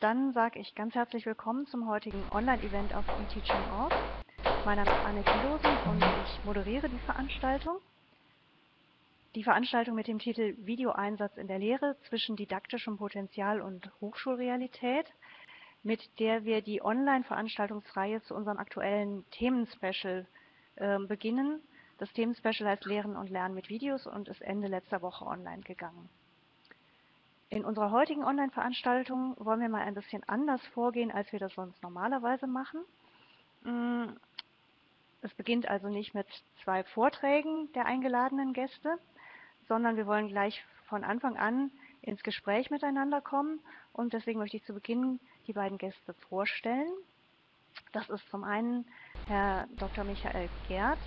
Dann sage ich ganz herzlich willkommen zum heutigen Online-Event auf e-teaching.org. Mein Name ist Anne Thillosen und ich moderiere die Veranstaltung. Die Veranstaltung mit dem Titel Videoeinsatz in der Lehre zwischen didaktischem Potenzial und Hochschulrealität, mit der wir die Online-Veranstaltungsreihe zu unserem aktuellen Themenspecial beginnen. Das Themenspecial heißt Lehren und Lernen mit Videos und ist Ende letzter Woche online gegangen. In unserer heutigen Online-Veranstaltung wollen wir mal ein bisschen anders vorgehen, als wir das sonst normalerweise machen. Es beginnt also nicht mit 2 Vorträgen der eingeladenen Gäste, sondern wir wollen gleich von Anfang an ins Gespräch miteinander kommen. Und deswegen möchte ich zu Beginn die beiden Gäste vorstellen. Das ist zum einen Herr Dr. Michael Gerth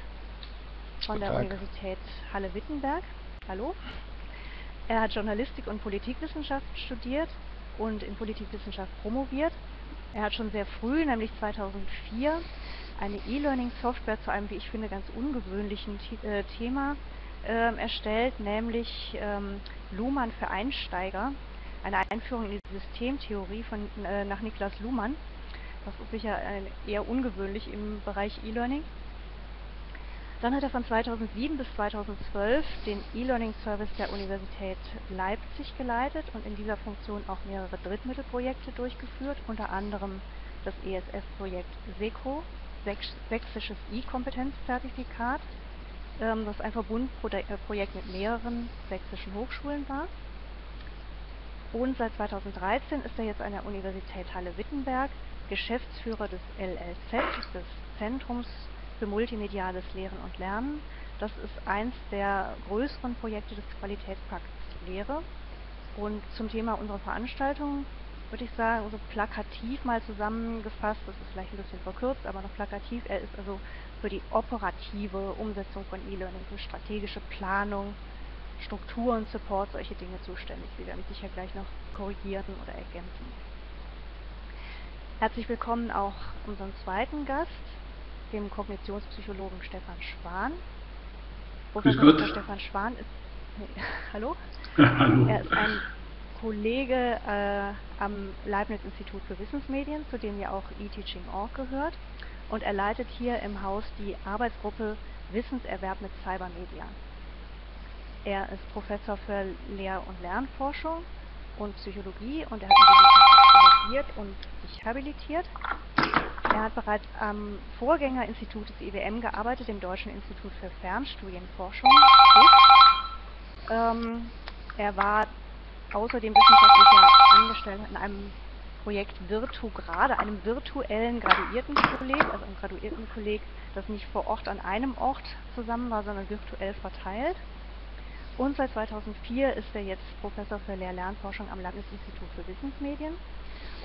von der Universität Halle-Wittenberg. Hallo. Er hat Journalistik und Politikwissenschaft studiert und in Politikwissenschaft promoviert. Er hat schon sehr früh, nämlich 2004, eine E-Learning-Software zu einem, wie ich finde, ganz ungewöhnlichen Thema erstellt, nämlich Luhmann für Einsteiger, eine Einführung in die Systemtheorie von, nach Niklas Luhmann. Das ist sicher eher ungewöhnlich im Bereich E-Learning. Dann hat er von 2007 bis 2012 den E-Learning-Service der Universität Leipzig geleitet und in dieser Funktion auch mehrere Drittmittelprojekte durchgeführt, unter anderem das ESF-Projekt SECO, Sächsisches E-Kompetenzzertifikat, das ein Verbundprojekt mit mehreren sächsischen Hochschulen war. Und seit 2013 ist er jetzt an der Universität Halle-Wittenberg Geschäftsführer des LLZ, des Zentrums für multimediales Lehren und Lernen. Das ist eins der größeren Projekte des Qualitätspakts Lehre. Und zum Thema unserer Veranstaltung würde ich sagen, so plakativ mal zusammengefasst, das ist vielleicht ein bisschen verkürzt, aber noch plakativ, er ist also für die operative Umsetzung von E-Learning, für strategische Planung, Strukturen, Support, solche Dinge zuständig. Wir werden sicher gleich noch korrigieren oder ergänzen. Herzlich willkommen auch unseren zweiten Gast, dem Kognitionspsychologen Stefan Schwan. Professor Dr. Stefan Schwan ist, hallo? Hallo. Er ist ein Kollege am Leibniz-Institut für Wissensmedien, zu dem ja auch e-teaching.org gehört, und er leitet hier im Haus die Arbeitsgruppe Wissenserwerb mit Cybermedia. Er ist Professor für Lehr- und Lernforschung und Psychologie und er hat promoviert und sich habilitiert. Er hat bereits am Vorgängerinstitut des IWM gearbeitet, dem Deutschen Institut für Fernstudienforschung. Er war außerdem wissenschaftlicher Angestellter in einem Projekt VirtuGrade, einem virtuellen Graduiertenkolleg, also einem Graduiertenkolleg, das nicht vor Ort an einem Ort zusammen war, sondern virtuell verteilt. Und seit 2004 ist er jetzt Professor für Lehr-Lernforschung am Landesinstitut für Wissensmedien.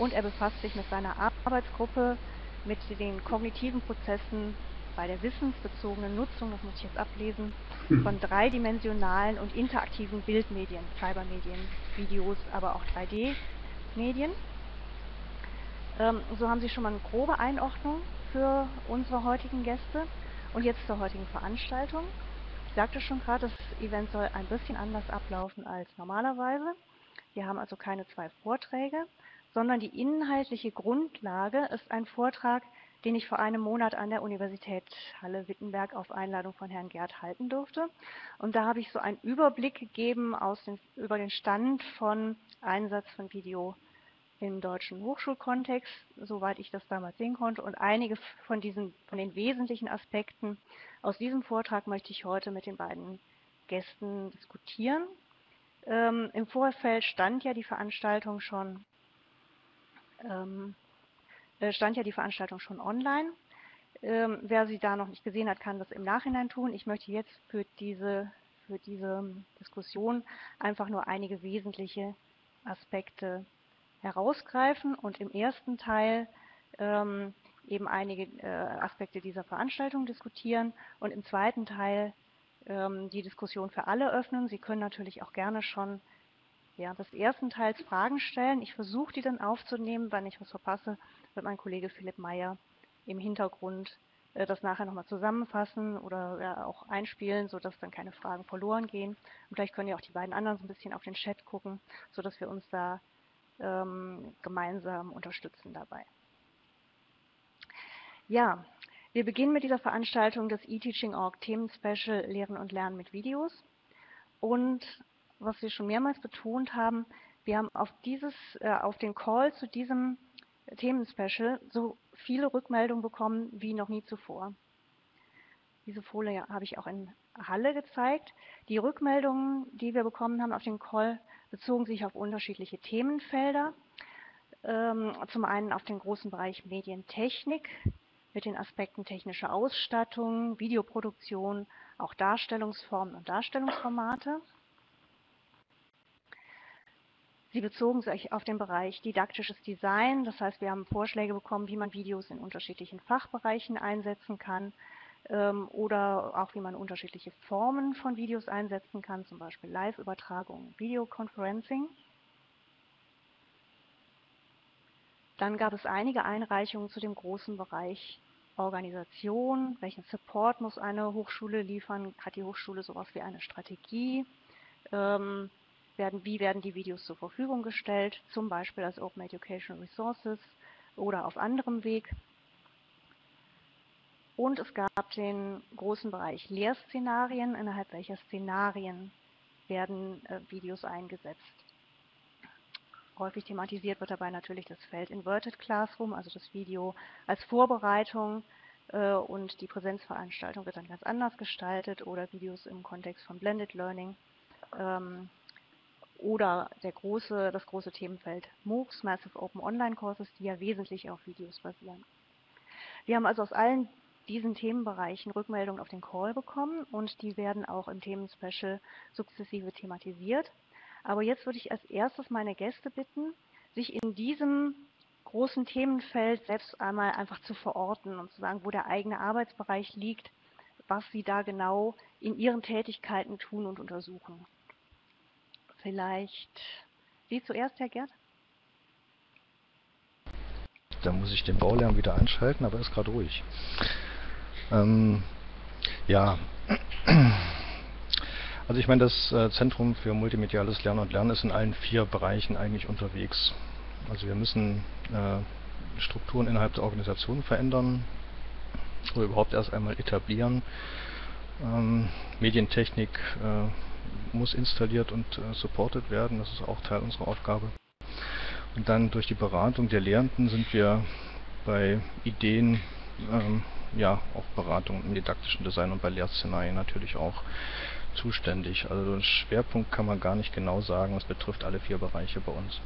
Und er befasst sich mit seiner Arbeitsgruppe mit den kognitiven Prozessen bei der wissensbezogenen Nutzung, das muss ich jetzt ablesen, von dreidimensionalen und interaktiven Bildmedien, Cybermedien, Videos, aber auch 3D-Medien. So haben Sie schon mal eine grobe Einordnung für unsere heutigen Gäste. Und jetzt zur heutigen Veranstaltung. Ich sagte schon gerade, das Event soll ein bisschen anders ablaufen als normalerweise. Wir haben also keine 2 Vorträge, sondern die inhaltliche Grundlage ist ein Vortrag, den ich vor einem Monat an der Universität Halle-Wittenberg auf Einladung von Herrn Gerth halten durfte. Und da habe ich so einen Überblick gegeben über den Stand von Einsatz von Video im deutschen Hochschulkontext, soweit ich das damals sehen konnte. Und einige von den wesentlichen Aspekten aus diesem Vortrag möchte ich heute mit den beiden Gästen diskutieren. Im Vorfeld stand ja die Veranstaltung schon online. Wer sie da noch nicht gesehen hat, kann das im Nachhinein tun. Ich möchte jetzt für diese Diskussion einfach nur einige wesentliche Aspekte herausgreifen und im ersten Teil eben einige Aspekte dieser Veranstaltung diskutieren und im zweiten Teil die Diskussion für alle öffnen. Sie können natürlich auch gerne schon während des ersten Teils Fragen stellen. Ich versuche, die dann aufzunehmen. Wenn ich was verpasse, wird mein Kollege Philipp Meyer im Hintergrund das nachher nochmal zusammenfassen oder auch einspielen, sodass dann keine Fragen verloren gehen. Und vielleicht können ja auch die beiden anderen so ein bisschen auf den Chat gucken, sodass wir uns da gemeinsam unterstützen dabei. Ja, wir beginnen mit dieser Veranstaltung des e-teaching.org Themen-Special Lehren und Lernen mit Videos. Und was wir schon mehrmals betont haben, wir haben auf den Call zu diesem Themen-Special so viele Rückmeldungen bekommen wie noch nie zuvor. Diese Folie habe ich auch in Halle gezeigt. Die Rückmeldungen, die wir bekommen haben auf den Call, bezogen sich auf unterschiedliche Themenfelder. Zum einen auf den großen Bereich Medientechnik mit den Aspekten technische Ausstattung, Videoproduktion, auch Darstellungsformen und Darstellungsformate. Sie bezogen sich auf den Bereich didaktisches Design, das heißt, wir haben Vorschläge bekommen, wie man Videos in unterschiedlichen Fachbereichen einsetzen kann oder auch wie man unterschiedliche Formen von Videos einsetzen kann, zum Beispiel Live-Übertragung, Videoconferencing. Dann gab es einige Einreichungen zu dem großen Bereich Organisation. Welchen Support muss eine Hochschule liefern? Hat die Hochschule sowas wie eine Strategie? Wie werden die Videos zur Verfügung gestellt? Zum Beispiel als Open Educational Resources oder auf anderem Weg. Und es gab den großen Bereich Lehrszenarien. Innerhalb welcher Szenarien werden Videos eingesetzt? Häufig thematisiert wird dabei natürlich das Feld Inverted Classroom, also das Video als Vorbereitung und die Präsenzveranstaltung wird dann ganz anders gestaltet oder Videos im Kontext von Blended Learning oder das große Themenfeld MOOCs, Massive Open Online Courses, die ja wesentlich auf Videos basieren. Wir haben also aus allen diesen Themenbereichen Rückmeldungen auf den Call bekommen und die werden auch im Themenspecial sukzessive thematisiert. Aber jetzt würde ich als erstes meine Gäste bitten, sich in diesem großen Themenfeld selbst einmal einfach zu verorten und zu sagen, wo der eigene Arbeitsbereich liegt, was sie da genau in ihren Tätigkeiten tun und untersuchen. Vielleicht Sie zuerst, Herr Gerth? Da muss ich den Baulärm wieder einschalten, aber ist gerade ruhig. Ja. Also ich meine, das Zentrum für multimediales Lernen und Lernen ist in allen vier Bereichen eigentlich unterwegs. Also wir müssen Strukturen innerhalb der Organisation verändern oder überhaupt erst einmal etablieren. Medientechnik muss installiert und supported werden, das ist auch Teil unserer Aufgabe. Und dann durch die Beratung der Lehrenden sind wir bei Ideen, ja auch Beratung im didaktischen Design und bei Lehrszenarien natürlich auch zuständig. Also einen Schwerpunkt kann man gar nicht genau sagen, es betrifft alle vier Bereiche bei uns.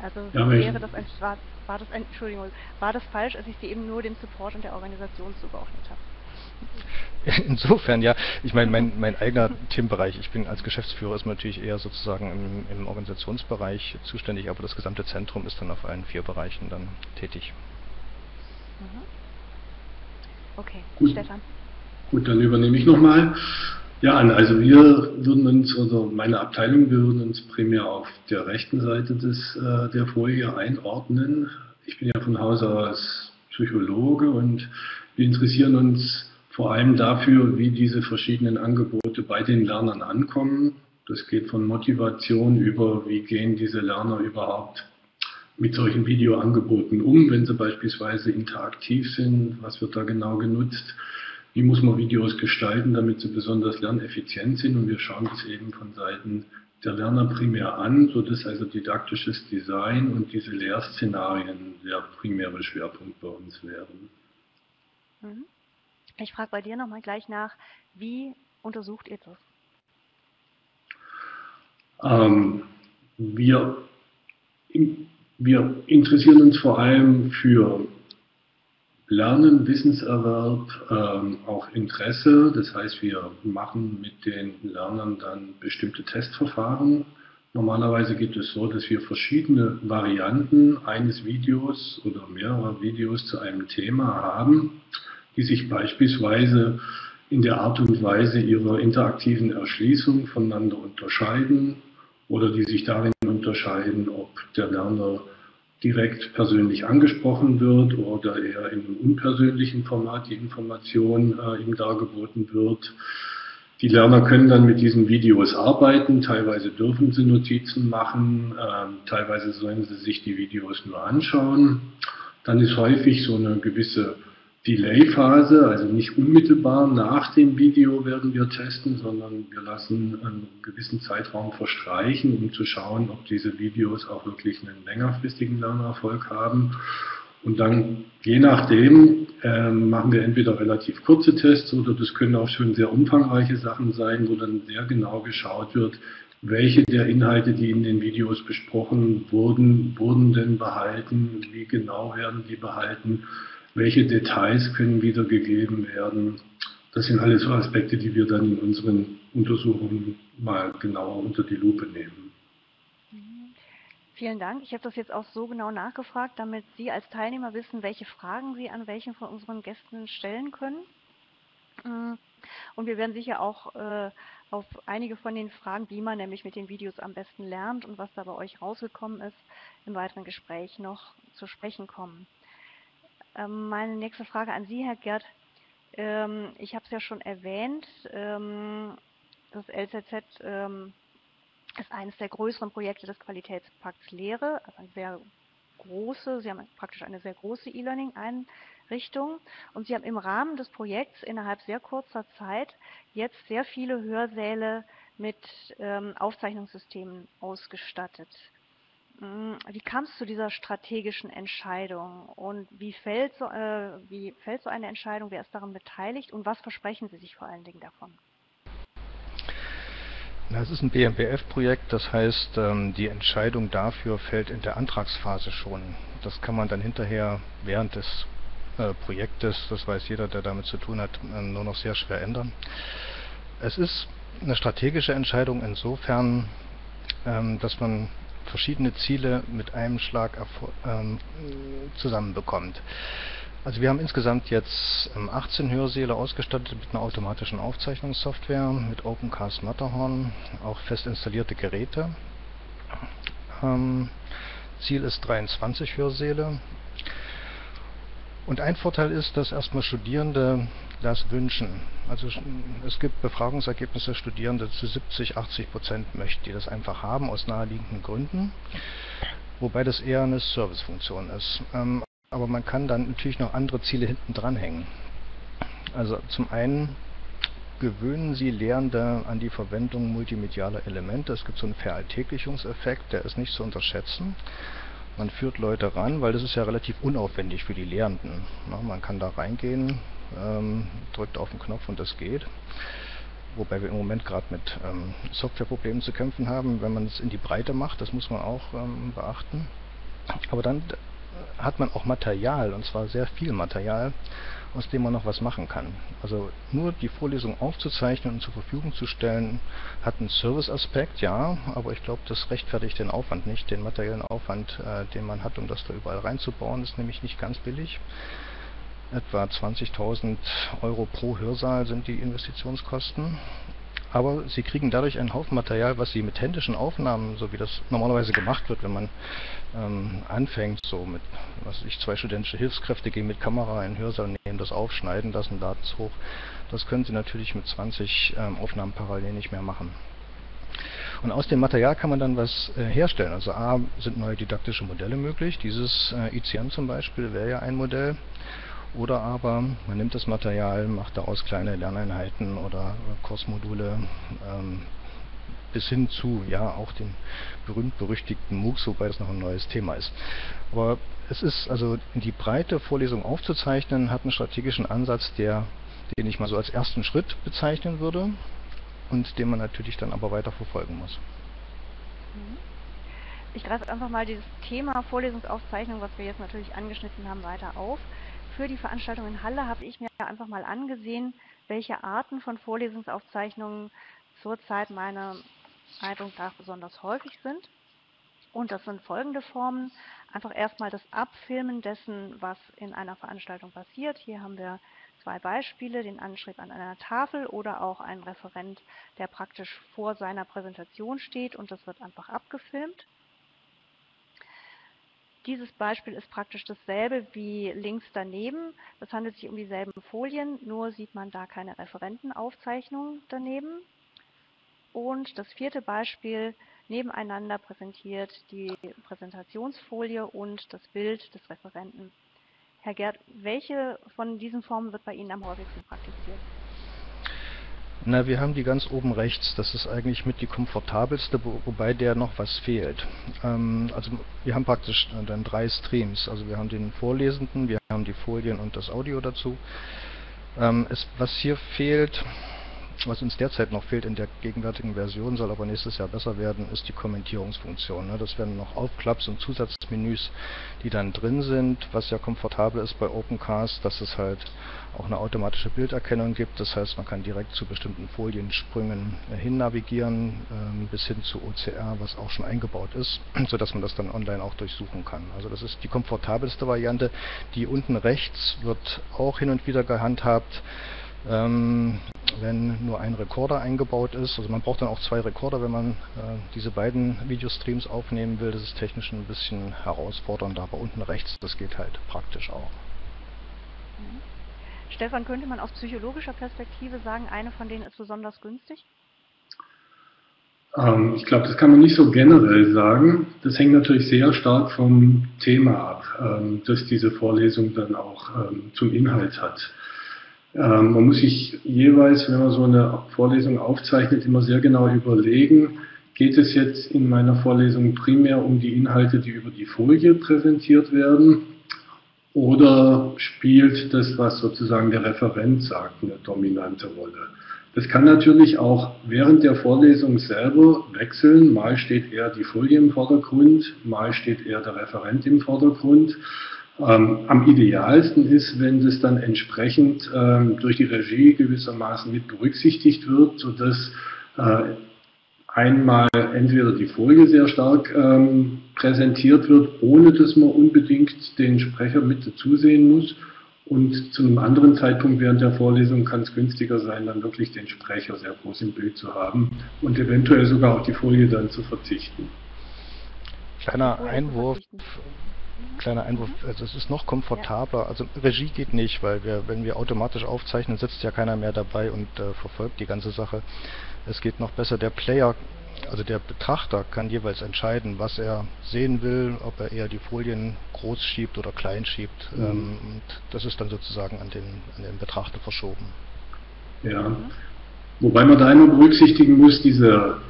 Also ja, war das falsch, als ich Sie eben nur dem Support und der Organisation zugeordnet habe? Insofern ja, ich meine, mein eigener Themenbereich, ich bin als Geschäftsführer ist natürlich eher sozusagen im Organisationsbereich zuständig, aber das gesamte Zentrum ist dann auf allen vier Bereichen dann tätig. Okay, gut. Stefan. Gut, dann übernehme ich nochmal. Ja, Anne, also meine Abteilung, wir würden uns primär auf der rechten Seite der Folie einordnen. Ich bin ja von Haus aus Psychologe und wir interessieren uns vor allem dafür, wie diese verschiedenen Angebote bei den Lernern ankommen. Das geht von Motivation über, wie gehen diese Lerner überhaupt mit solchen Videoangeboten um, wenn sie beispielsweise interaktiv sind, was wird da genau genutzt. Wie muss man Videos gestalten, damit sie besonders lerneffizient sind? Und wir schauen es eben von Seiten der Lerner primär an, sodass also didaktisches Design und diese Lehrszenarien der primäre Schwerpunkt bei uns wären. Ich frage bei dir nochmal gleich nach, wie untersucht ihr das? Wir interessieren uns vor allem für Lernen, Wissenserwerb, auch Interesse. Das heißt, wir machen mit den Lernern dann bestimmte Testverfahren. Normalerweise geht es so, dass wir verschiedene Varianten eines Videos oder mehrerer Videos zu einem Thema haben, die sich beispielsweise in der Art und Weise ihrer interaktiven Erschließung voneinander unterscheiden oder die sich darin unterscheiden, ob der Lerner direkt persönlich angesprochen wird oder eher in einem unpersönlichen Format die Information ihm dargeboten wird. Die Lerner können dann mit diesen Videos arbeiten, teilweise dürfen sie Notizen machen, teilweise sollen sie sich die Videos nur anschauen. Dann ist häufig so eine gewisse Delay-Phase, also nicht unmittelbar nach dem Video werden wir testen, sondern wir lassen einen gewissen Zeitraum verstreichen, um zu schauen, ob diese Videos auch wirklich einen längerfristigen Lernerfolg haben. Und dann, je nachdem, machen wir entweder relativ kurze Tests oder das können auch schon sehr umfangreiche Sachen sein, wo dann sehr genau geschaut wird, welche der Inhalte, die in den Videos besprochen wurden, denn behalten, wie genau werden die behalten, welche Details können wiedergegeben werden. Das sind alles so Aspekte, die wir dann in unseren Untersuchungen mal genauer unter die Lupe nehmen. Vielen Dank. Ich habe das jetzt auch so genau nachgefragt, damit Sie als Teilnehmer wissen, welche Fragen Sie an welchen von unseren Gästen stellen können. Und wir werden sicher auch auf einige von den Fragen, wie man nämlich mit den Videos am besten lernt und was da bei euch rausgekommen ist, im weiteren Gespräch noch zu sprechen kommen. Meine nächste Frage an Sie, Herr Gerth. Ich habe es ja schon erwähnt, das LZZ ist eines der größeren Projekte des Qualitätspakts Lehre, also eine sehr große, Sie haben praktisch eine sehr große E-Learning-Einrichtung und Sie haben im Rahmen des Projekts innerhalb sehr kurzer Zeit jetzt sehr viele Hörsäle mit Aufzeichnungssystemen ausgestattet. Wie kam es zu dieser strategischen Entscheidung und wie fällt so eine Entscheidung, wer ist daran beteiligt und was versprechen Sie sich vor allen Dingen davon? Es ist ein BMBF-Projekt, das heißt, die Entscheidung dafür fällt in der Antragsphase schon. Das kann man dann hinterher während des Projektes, das weiß jeder, der damit zu tun hat, nur noch sehr schwer ändern. Es ist eine strategische Entscheidung insofern, dass man verschiedene Ziele mit einem Schlag zusammenbekommt. Also wir haben insgesamt jetzt 18 Hörsäle ausgestattet mit einer automatischen Aufzeichnungssoftware, mit OpenCast Matterhorn, auch fest installierte Geräte. Ziel ist 23 Hörsäle. Und ein Vorteil ist, dass erstmal Studierende das wünschen. Also es gibt Befragungsergebnisse, Studierende zu 70–80% möchten, die das einfach haben, aus naheliegenden Gründen. Wobei das eher eine Servicefunktion ist. Aber man kann dann natürlich noch andere Ziele hinten dranhängen. Also zum einen gewöhnen Sie Lehrende an die Verwendung multimedialer Elemente. Es gibt so einen Veralltäglichungseffekt, der ist nicht zu unterschätzen. Man führt Leute ran, weil das ist ja relativ unaufwendig für die Lehrenden. Man kann da reingehen, drückt auf den Knopf und das geht. Wobei wir im Moment gerade mit Softwareproblemen zu kämpfen haben, wenn man es in die Breite macht, das muss man auch beachten. Aber dann hat man auch Material, und zwar sehr viel Material, aus dem man noch was machen kann. Also nur die Vorlesung aufzuzeichnen und zur Verfügung zu stellen, hat einen Serviceaspekt, ja, aber ich glaube, das rechtfertigt den Aufwand nicht, den materiellen Aufwand, den man hat, um das da überall reinzubauen, ist nämlich nicht ganz billig. Etwa 20.000 € pro Hörsaal sind die Investitionskosten. Aber Sie kriegen dadurch einen Haufen Material, was Sie mit händischen Aufnahmen, so wie das normalerweise gemacht wird, wenn man anfängt, so mit, was weiß ich, 2 studentische Hilfskräfte gehen mit Kamera in den Hörsaal, nehmen das auf, schneiden das und laden es hoch. Das können Sie natürlich mit 20 Aufnahmen parallel nicht mehr machen. Und aus dem Material kann man dann was herstellen. Also A, sind neue didaktische Modelle möglich. Dieses ICM zum Beispiel wäre ja ein Modell. Oder aber man nimmt das Material, macht daraus kleine Lerneinheiten oder Kursmodule bis hin zu, ja, auch den berühmt-berüchtigten MOOCs, wobei das noch ein neues Thema ist. Aber es ist, also in die breite Vorlesung aufzuzeichnen, hat einen strategischen Ansatz, den ich mal so als ersten Schritt bezeichnen würde und den man natürlich dann aber weiter verfolgen muss. Ich greife einfach mal dieses Thema Vorlesungsaufzeichnung, was wir jetzt natürlich angeschnitten haben, weiter auf. Für die Veranstaltung in Halle habe ich mir einfach mal angesehen, welche Arten von Vorlesungsaufzeichnungen zurzeit meiner Meinung nach besonders häufig sind. Und das sind folgende Formen. Einfach erstmal das Abfilmen dessen, was in einer Veranstaltung passiert. Hier haben wir 2 Beispiele, den Anschrieb an einer Tafel oder auch einen Referent, der praktisch vor seiner Präsentation steht und das wird einfach abgefilmt. Dieses Beispiel ist praktisch dasselbe wie links daneben. Es handelt sich um dieselben Folien, nur sieht man da keine Referentenaufzeichnung daneben. Und das vierte Beispiel nebeneinander präsentiert die Präsentationsfolie und das Bild des Referenten. Herr Gerth, welche von diesen Formen wird bei Ihnen am häufigsten praktiziert? Na, wir haben die ganz oben rechts. Das ist eigentlich mit die komfortabelste, wobei der noch was fehlt. Also wir haben praktisch dann drei Streams. Also wir haben den Vorlesenden, wir haben die Folien und das Audio dazu. Was hier fehlt, was uns derzeit noch fehlt in der gegenwärtigen Version, soll aber nächstes Jahr besser werden, ist die Kommentierungsfunktion. Das werden noch Aufklapps und Zusatzmenüs, die dann drin sind, was ja komfortabel ist bei OpenCast, dass es halt auch eine automatische Bilderkennung gibt. Das heißt, man kann direkt zu bestimmten Foliensprüngen hin navigieren, bis hin zu OCR, was auch schon eingebaut ist, sodass man das dann online auch durchsuchen kann. Also das ist die komfortabelste Variante. Die unten rechts wird auch hin und wieder gehandhabt, wenn nur ein Rekorder eingebaut ist. Also man braucht dann auch zwei Rekorder, wenn man diese beiden Videostreams aufnehmen will. Das ist technisch ein bisschen herausfordernd, aber unten rechts, das geht halt praktisch auch. Stefan, könnte man aus psychologischer Perspektive sagen, eine von denen ist besonders günstig? Ich glaube, das kann man nicht so generell sagen. Das hängt natürlich sehr stark vom Thema ab, das diese Vorlesung dann auch zum Inhalt hat. Man muss sich jeweils, wenn man so eine Vorlesung aufzeichnet, immer sehr genau überlegen, geht es jetzt in meiner Vorlesung primär um die Inhalte, die über die Folie präsentiert werden, oder spielt das, was sozusagen der Referent sagt, eine dominante Rolle. Das kann natürlich auch während der Vorlesung selber wechseln. Mal steht eher die Folie im Vordergrund, mal steht eher der Referent im Vordergrund. Am idealsten ist, wenn das dann entsprechend durch die Regie gewissermaßen mit berücksichtigt wird, sodass einmal entweder die Folie sehr stark präsentiert wird, ohne dass man unbedingt den Sprecher mit dazu sehen muss, und zu einem anderen Zeitpunkt während der Vorlesung kann es günstiger sein, dann wirklich den Sprecher sehr groß im Bild zu haben und eventuell sogar auf die Folie dann zu verzichten. Kleiner Einwurf, also es ist noch komfortabler, also Regie geht nicht, weil wenn wir automatisch aufzeichnen, sitzt ja keiner mehr dabei und verfolgt die ganze Sache. Es geht noch besser, der Player, also der Betrachter kann jeweils entscheiden, was er sehen will, ob er eher die Folien groß schiebt oder klein schiebt. Und das ist dann sozusagen an den Betrachter verschoben. Ja, wobei man da immer berücksichtigen muss, diese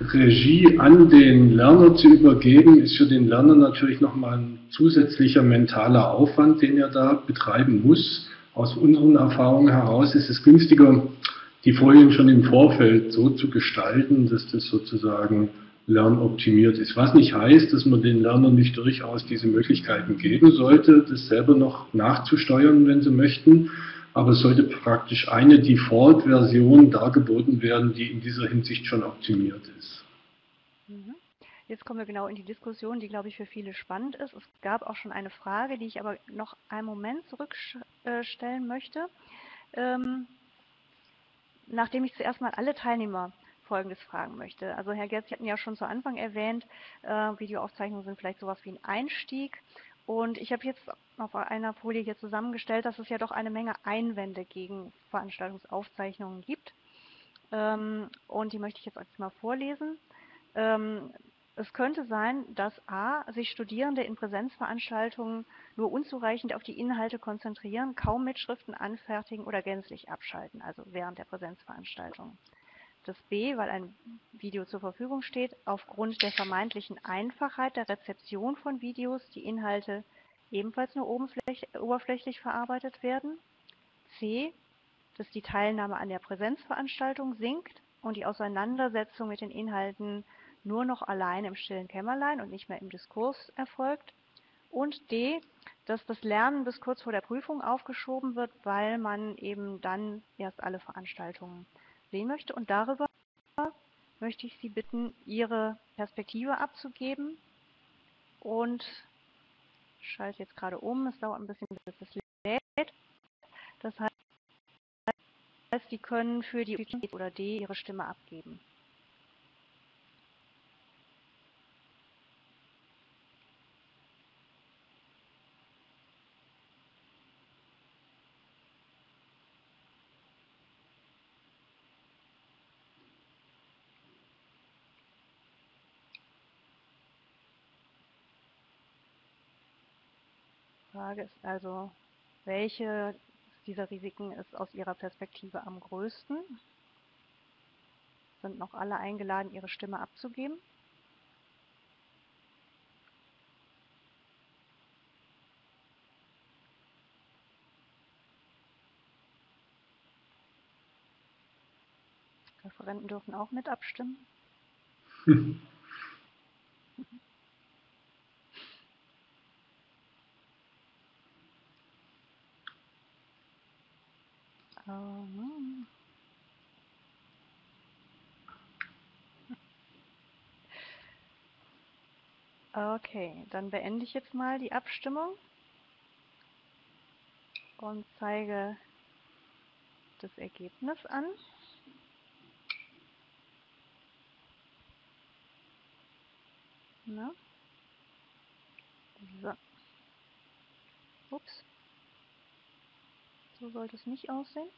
Regie an den Lerner zu übergeben, ist für den Lerner natürlich nochmal ein zusätzlicher mentaler Aufwand, den er da betreiben muss. Aus unseren Erfahrungen heraus ist es günstiger, die Folien schon im Vorfeld so zu gestalten, dass das sozusagen lernoptimiert ist. Was nicht heißt, dass man den Lernern nicht durchaus diese Möglichkeiten geben sollte, das selber noch nachzusteuern, wenn sie möchten. Aber es sollte praktisch eine Default-Version dargeboten werden, die in dieser Hinsicht schon optimiert ist. Jetzt kommen wir genau in die Diskussion, die, glaube ich, für viele spannend ist. Es gab auch schon eine Frage, die ich aber noch einen Moment zurückstellen möchte. Nachdem ich zuerst mal alle Teilnehmer Folgendes fragen möchte. Also Herr Gerth, Sie hatten ja schon zu Anfang erwähnt, Videoaufzeichnungen sind vielleicht sowas wie ein Einstieg. Und ich habe jetzt auf einer Folie hier zusammengestellt, dass es ja doch eine Menge Einwände gegen Veranstaltungsaufzeichnungen gibt. Und die möchte ich jetzt mal vorlesen. Es könnte sein, dass a. sich Studierende in Präsenzveranstaltungen nur unzureichend auf die Inhalte konzentrieren, kaum Mitschriften anfertigen oder gänzlich abschalten, also während der Präsenzveranstaltung. Das b, weil ein Video zur Verfügung steht, aufgrund der vermeintlichen Einfachheit der Rezeption von Videos die Inhalte ebenfalls nur oberflächlich verarbeitet werden. c, dass die Teilnahme an der Präsenzveranstaltung sinkt und die Auseinandersetzung mit den Inhalten nur noch allein im stillen Kämmerlein und nicht mehr im Diskurs erfolgt. Und d, dass das Lernen bis kurz vor der Prüfung aufgeschoben wird, weil man eben dann erst alle Veranstaltungen sehen möchte. Und darüber möchte ich Sie bitten, Ihre Perspektive abzugeben. Und ich schalte jetzt gerade um, es dauert ein bisschen, bis es lädt. Das heißt, Sie können für die E oder D Ihre Stimme abgeben. Frage ist also, welche dieser Risiken ist aus Ihrer Perspektive am größten? Sind noch alle eingeladen, ihre Stimme abzugeben? Referenten dürfen auch mit abstimmen. Okay, dann beende ich jetzt mal die Abstimmung und zeige das Ergebnis an. Na? So. Ups. So sollte es nicht aussehen.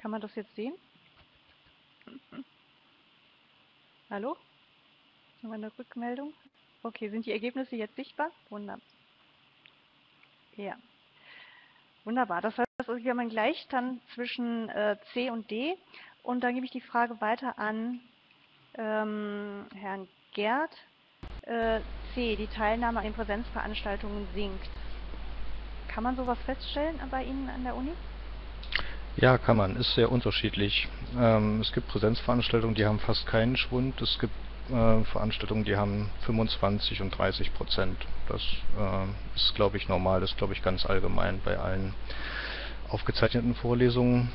Kann man das jetzt sehen? Hallo? Noch eine Rückmeldung? Okay, sind die Ergebnisse jetzt sichtbar? Wunderbar. Ja. Wunderbar, das heißt, wir haben einen Gleichstand zwischen C und D. Und dann gebe ich die Frage weiter an Herrn Gerth. C, die Teilnahme an Präsenzveranstaltungen sinkt. Kann man sowas feststellen bei Ihnen an der Uni? Ja, kann man. Ist sehr unterschiedlich. Es gibt Präsenzveranstaltungen, die haben fast keinen Schwund. Es gibt Veranstaltungen, die haben 25 und 30%. Das ist, glaube ich, normal. Das ist, glaube ich, ganz allgemein bei allen aufgezeichneten Vorlesungen.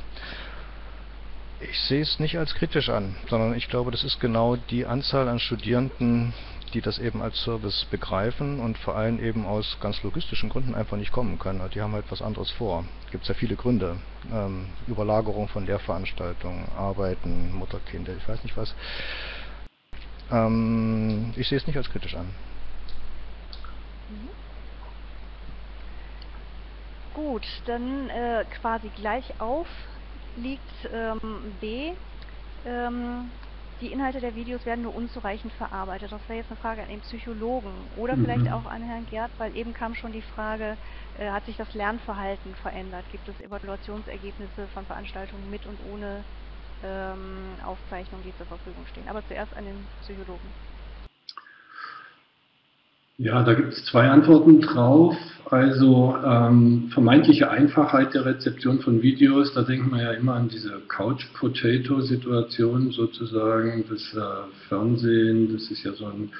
Ich sehe es nicht als kritisch an, sondern ich glaube, das ist genau die Anzahl an Studierenden, die das eben als Service begreifen und vor allem eben aus ganz logistischen Gründen einfach nicht kommen können. Die haben halt was anderes vor. Gibt es ja viele Gründe. Überlagerung von Lehrveranstaltungen, Arbeiten, Mutter, Kinder, ich weiß nicht was. Ich sehe es nicht als kritisch an. Gut, dann quasi gleich auf liegt B. Die Inhalte der Videos werden nur unzureichend verarbeitet. Das wäre jetzt eine Frage an den Psychologen oder vielleicht auch an Herrn Gerth, weil eben kam schon die Frage, hat sich das Lernverhalten verändert? Gibt es Evaluationsergebnisse von Veranstaltungen mit und ohne Aufzeichnungen, die zur Verfügung stehen? Aber zuerst an den Psychologen. Ja, da gibt es zwei Antworten drauf. Also vermeintliche Einfachheit der Rezeption von Videos, da denkt man ja immer an diese Couch-Potato-Situation sozusagen. Das Fernsehen, das ist ja so ein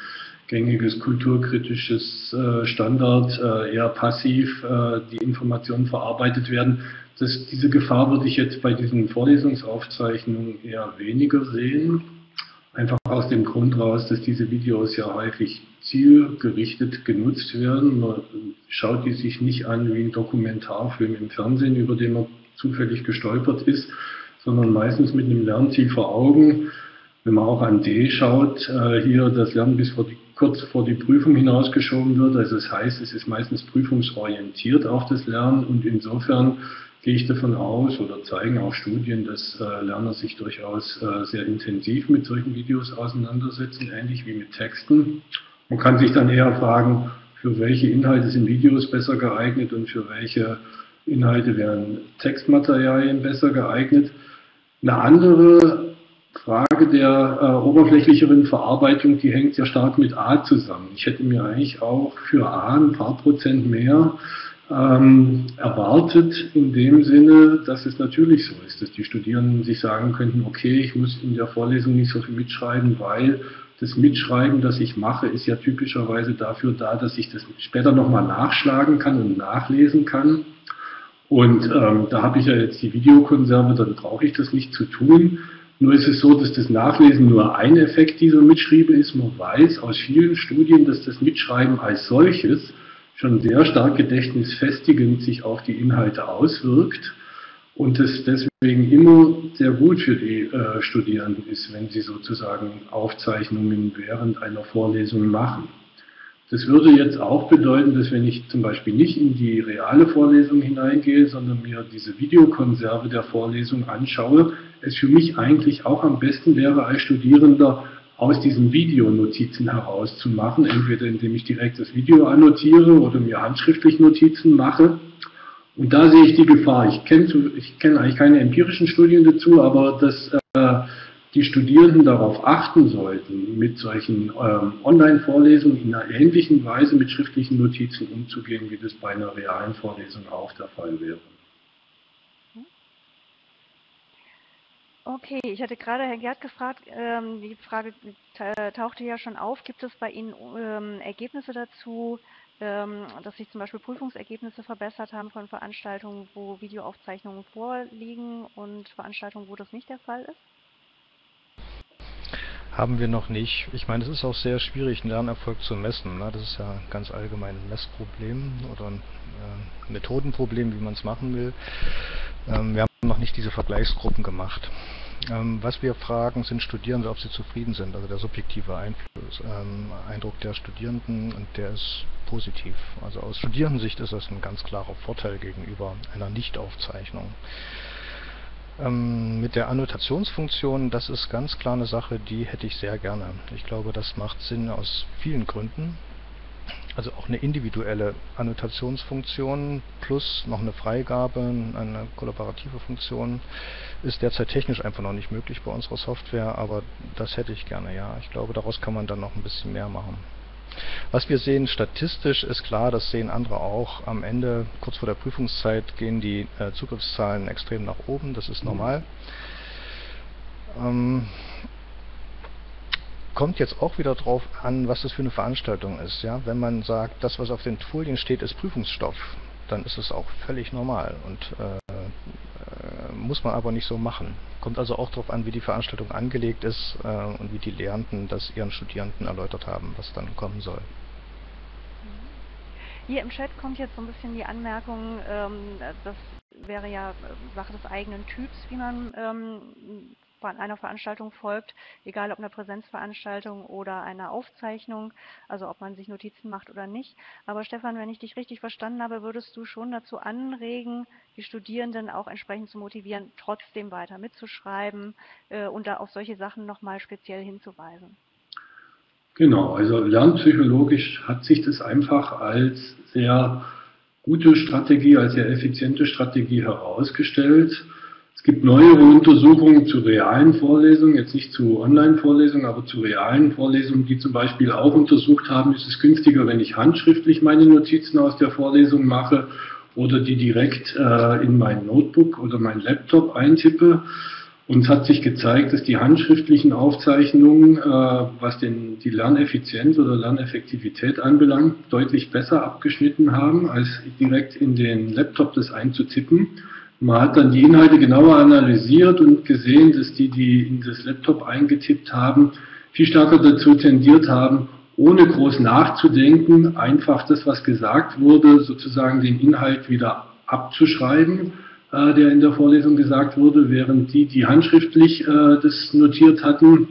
gängiges kulturkritisches Standard, eher passiv, die Informationen verarbeitet werden. Diese Gefahr würde ich jetzt bei diesen Vorlesungsaufzeichnungen eher weniger sehen. Einfach aus dem Grund raus, dass diese Videos ja häufig zielgerichtet genutzt werden. Man schaut die sich nicht an wie ein Dokumentarfilm im Fernsehen, über den man zufällig gestolpert ist, sondern meistens mit einem Lernziel vor Augen. Wenn man auch an D schaut, hier das Lernen bis kurz vor die Prüfung hinausgeschoben wird. Also das heißt, es ist meistens prüfungsorientiert auch das Lernen und insofern gehe ich davon aus oder zeigen auch Studien, dass Lerner sich durchaus sehr intensiv mit solchen Videos auseinandersetzen, ähnlich wie mit Texten. Man kann sich dann eher fragen, für welche Inhalte sind Videos besser geeignet und für welche Inhalte wären Textmaterialien besser geeignet. Eine andere Frage der oberflächlicheren Verarbeitung, die hängt sehr stark mit A zusammen. Ich hätte mir eigentlich auch für A ein paar Prozent mehr erwartet in dem Sinne, dass es natürlich so ist, dass die Studierenden sich sagen könnten, okay, ich muss in der Vorlesung nicht so viel mitschreiben, weil das Mitschreiben, das ich mache, ist ja typischerweise dafür da, dass ich das später nochmal nachschlagen kann und nachlesen kann. Und da habe ich ja jetzt die Videokonserve, dann brauche ich das nicht zu tun. Nur ist es so, dass das Nachlesen nur ein Effekt dieser Mitschriebe ist. Man weiß aus vielen Studien, dass das Mitschreiben als solches schon sehr stark gedächtnisfestigend sich auf die Inhalte auswirkt und es deswegen immer sehr gut für die Studierenden ist, wenn sie sozusagen Aufzeichnungen während einer Vorlesung machen. Das würde jetzt auch bedeuten, dass wenn ich zum Beispiel nicht in die reale Vorlesung hineingehe, sondern mir diese Videokonserve der Vorlesung anschaue, es für mich eigentlich auch am besten wäre, als Studierender aus diesen Videonotizen herauszumachen, entweder indem ich direkt das Video annotiere oder mir handschriftlich Notizen mache. Und da sehe ich die Gefahr. Ich kenne eigentlich keine empirischen Studien dazu, aber dass die Studierenden darauf achten sollten, mit solchen Online-Vorlesungen in einer ähnlichen Weise mit schriftlichen Notizen umzugehen, wie das bei einer realen Vorlesung auch der Fall wäre. Okay, ich hatte gerade Herrn Gerth gefragt, die Frage tauchte ja schon auf, gibt es bei Ihnen Ergebnisse dazu, dass sich zum Beispiel Prüfungsergebnisse verbessert haben von Veranstaltungen, wo Videoaufzeichnungen vorliegen und Veranstaltungen, wo das nicht der Fall ist? Haben wir noch nicht. Ich meine, es ist auch sehr schwierig, einen Lernerfolg zu messen. Ne? Das ist ja ganz allgemein ein Messproblem oder ein Methodenproblem, wie man es machen will. Wir haben noch nicht diese Vergleichsgruppen gemacht. Was wir fragen, sind Studierende, ob sie zufrieden sind, also der subjektive Eindruck der Studierenden, und der ist positiv. Also aus Studierendensicht ist das ein ganz klarer Vorteil gegenüber einer Nichtaufzeichnung. Mit der Annotationsfunktion, das ist ganz klar eine Sache, die hätte ich sehr gerne. Ich glaube, das macht Sinn aus vielen Gründen. Also auch eine individuelle Annotationsfunktion plus noch eine Freigabe, eine kollaborative Funktion ist derzeit technisch einfach noch nicht möglich bei unserer Software, aber das hätte ich gerne, ja. Ich glaube, daraus kann man dann noch ein bisschen mehr machen. Was wir sehen statistisch ist klar, das sehen andere auch, am Ende, kurz vor der Prüfungszeit, gehen die Zugriffszahlen extrem nach oben, das ist normal. Kommt jetzt auch wieder drauf an, was das für eine Veranstaltung ist. Ja? Wenn man sagt, das, was auf den Folien steht, ist Prüfungsstoff, dann ist es auch völlig normal und muss man aber nicht so machen. Kommt also auch darauf an, wie die Veranstaltung angelegt ist und wie die Lehrenden das ihren Studierenden erläutert haben, was dann kommen soll. Hier im Chat kommt jetzt so ein bisschen die Anmerkung, das wäre ja Sache des eigenen Typs, wie man an einer Veranstaltung folgt, egal ob einer Präsenzveranstaltung oder einer Aufzeichnung, also ob man sich Notizen macht oder nicht. Aber Stefan, wenn ich dich richtig verstanden habe, würdest du schon dazu anregen, die Studierenden auch entsprechend zu motivieren, trotzdem weiter mitzuschreiben und da auf solche Sachen nochmal speziell hinzuweisen. Genau, also lernpsychologisch hat sich das einfach als sehr gute Strategie, als sehr effiziente Strategie herausgestellt. Es gibt neuere Untersuchungen zu realen Vorlesungen, jetzt nicht zu Online-Vorlesungen, aber zu realen Vorlesungen, die zum Beispiel auch untersucht haben, ist es günstiger, wenn ich handschriftlich meine Notizen aus der Vorlesung mache oder die direkt in mein Notebook oder mein Laptop eintippe. Und es hat sich gezeigt, dass die handschriftlichen Aufzeichnungen, was die Lerneffizienz oder Lerneffektivität anbelangt, deutlich besser abgeschnitten haben, als direkt in den Laptop das einzutippen. Man hat dann die Inhalte genauer analysiert und gesehen, dass die in das Laptop eingetippt haben, viel stärker dazu tendiert haben, ohne groß nachzudenken, einfach das, was gesagt wurde, sozusagen den Inhalt wieder abzuschreiben, der in der Vorlesung gesagt wurde, während die handschriftlich das notiert hatten,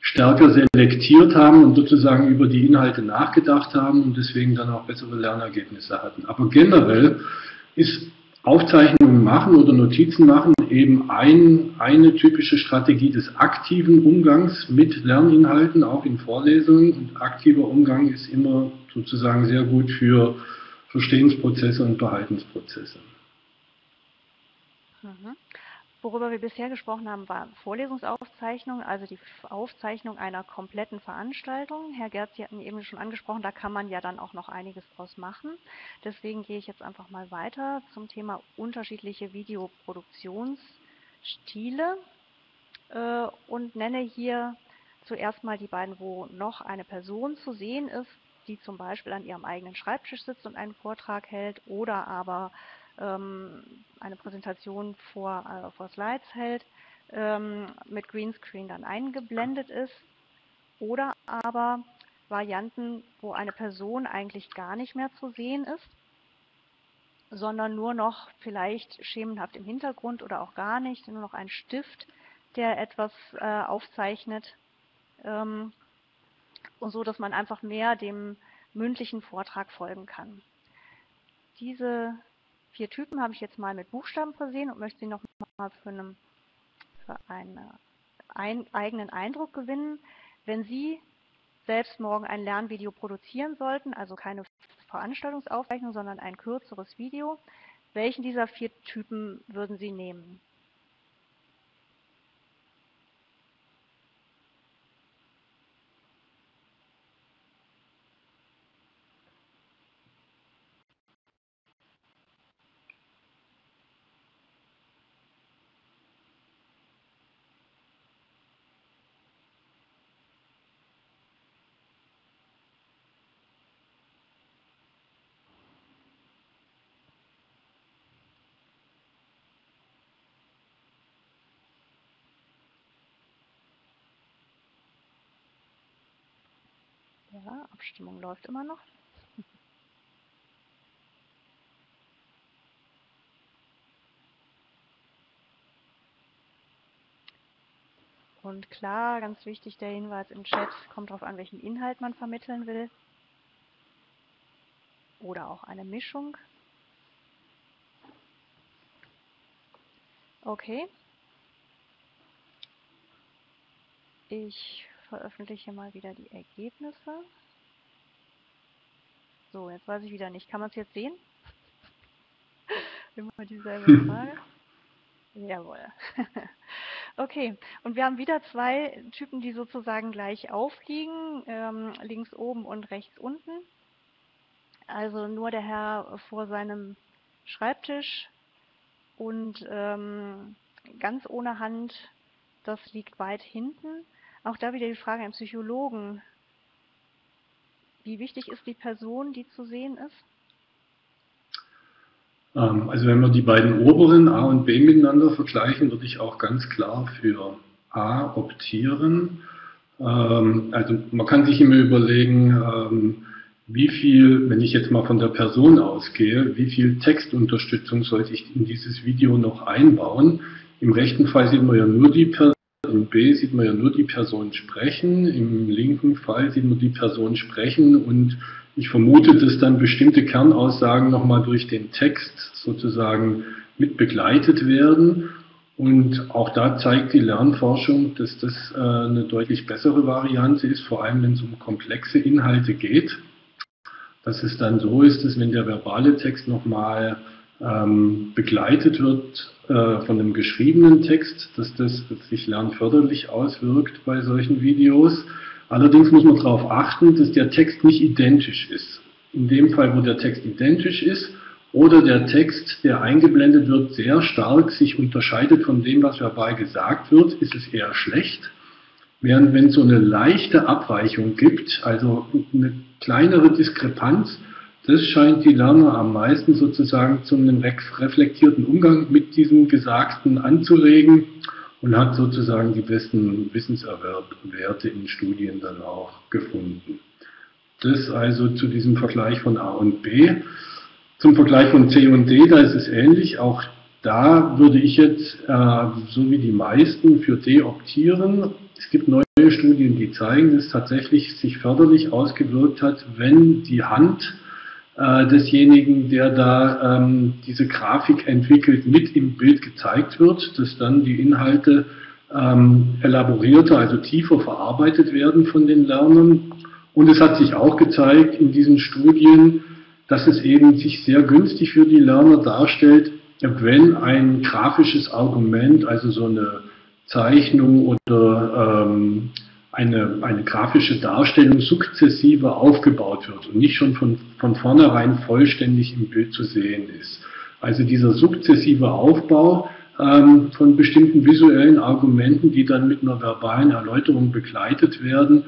stärker selektiert haben und sozusagen über die Inhalte nachgedacht haben und deswegen dann auch bessere Lernergebnisse hatten. Aber generell ist Aufzeichnungen machen oder Notizen machen eben eine typische Strategie des aktiven Umgangs mit Lerninhalten, auch in Vorlesungen. Und aktiver Umgang ist immer sozusagen sehr gut für Verstehensprozesse und Verhaltensprozesse. Mhm. Worüber wir bisher gesprochen haben, war Vorlesungsaufzeichnung, also die Aufzeichnung einer kompletten Veranstaltung. Herr Gerth, Sie hatten eben schon angesprochen, da kann man ja dann auch noch einiges draus machen. Deswegen gehe ich jetzt einfach mal weiter zum Thema unterschiedliche Videoproduktionsstile und nenne hier zuerst mal die beiden, wo noch eine Person zu sehen ist, die zum Beispiel an ihrem eigenen Schreibtisch sitzt und einen Vortrag hält oder aber eine Präsentation vor Slides hält, mit Greenscreen dann eingeblendet ist, oder aber Varianten, wo eine Person eigentlich gar nicht mehr zu sehen ist, sondern nur noch vielleicht schemenhaft im Hintergrund oder auch gar nicht, nur noch ein Stift, der etwas aufzeichnet, und so, dass man einfach mehr dem mündlichen Vortrag folgen kann. Diese 4 Typen habe ich jetzt mal mit Buchstaben versehen und möchte sie nochmal für einen eigenen Eindruck gewinnen. Wenn Sie selbst morgen ein Lernvideo produzieren sollten, also keine Veranstaltungsaufzeichnung, sondern ein kürzeres Video, welchen dieser 4 Typen würden Sie nehmen? Ja, Abstimmung läuft immer noch. Und klar, ganz wichtig der Hinweis im Chat, kommt darauf an, welchen Inhalt man vermitteln will. Oder auch eine Mischung. Okay. Ich veröffentliche mal wieder die Ergebnisse. So, jetzt weiß ich wieder nicht. Kann man es jetzt sehen? Immer dieselbe Frage. Jawohl. Okay, und wir haben wieder 2 Typen, die sozusagen gleich aufliegen, links oben und rechts unten. Also nur der Herr vor seinem Schreibtisch und ganz ohne Hand, das liegt weit hinten. Auch da wieder die Frage an Psychologen. Wie wichtig ist die Person, die zu sehen ist? Also wenn wir die beiden oberen A und B miteinander vergleichen, würde ich auch ganz klar für A optieren. Also man kann sich immer überlegen, wie viel, wenn ich jetzt mal von der Person ausgehe, wie viel Textunterstützung sollte ich in dieses Video noch einbauen? Im rechten Fall sieht man ja nur die Person. Im B sieht man ja nur die Person sprechen, im linken Fall sieht man die Person sprechen und ich vermute, dass dann bestimmte Kernaussagen nochmal durch den Text sozusagen mit begleitet werden und auch da zeigt die Lernforschung, dass das eine deutlich bessere Variante ist, vor allem wenn es um komplexe Inhalte geht, dass es dann so ist, dass wenn der verbale Text nochmal begleitet wird von einem geschriebenen Text, dass das sich lernförderlich auswirkt bei solchen Videos. Allerdings muss man darauf achten, dass der Text nicht identisch ist. In dem Fall, wo der Text identisch ist oder der Text, der eingeblendet wird, sehr stark sich unterscheidet von dem, was verbal gesagt wird, ist es eher schlecht. Während wenn es so eine leichte Abweichung gibt, also eine kleinere Diskrepanz, das scheint die Lerner am meisten sozusagen zu einem reflektierten Umgang mit diesem Gesagten anzuregen und hat sozusagen die besten Wissenserwerbwerte in Studien dann auch gefunden. Das also zu diesem Vergleich von A und B. Zum Vergleich von C und D, da ist es ähnlich. Auch da würde ich jetzt, so wie die meisten, für D optieren. Es gibt neue Studien, die zeigen, dass es tatsächlich sich förderlich ausgewirkt hat, wenn die Hand desjenigen, der da diese Grafik entwickelt, mit im Bild gezeigt wird, dass dann die Inhalte elaborierter, also tiefer verarbeitet werden von den Lernern. Und es hat sich auch gezeigt in diesen Studien, dass es eben sich sehr günstig für die Lerner darstellt, wenn ein grafisches Argument, also so eine Zeichnung oder eine grafische Darstellung sukzessive aufgebaut wird und nicht schon von vornherein vollständig im Bild zu sehen ist. Also dieser sukzessive Aufbau von bestimmten visuellen Argumenten, die dann mit einer verbalen Erläuterung begleitet werden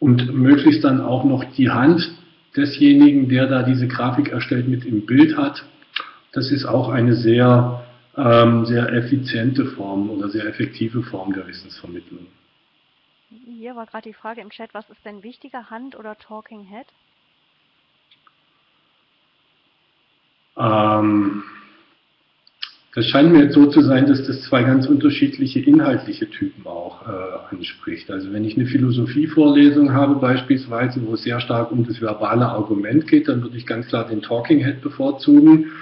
und möglichst dann auch noch die Hand desjenigen, der da diese Grafik erstellt, mit im Bild hat, das ist auch eine sehr, sehr effiziente Form oder sehr effektive Form der Wissensvermittlung. Hier war gerade die Frage im Chat, was ist denn wichtiger, Hand oder Talking Head? Das scheint mir jetzt so zu sein, dass das zwei ganz unterschiedliche inhaltliche Typen auch anspricht. Also wenn ich eine Philosophievorlesung habe beispielsweise, wo es sehr stark um das verbale Argument geht, dann würde ich ganz klar den Talking Head bevorzugen.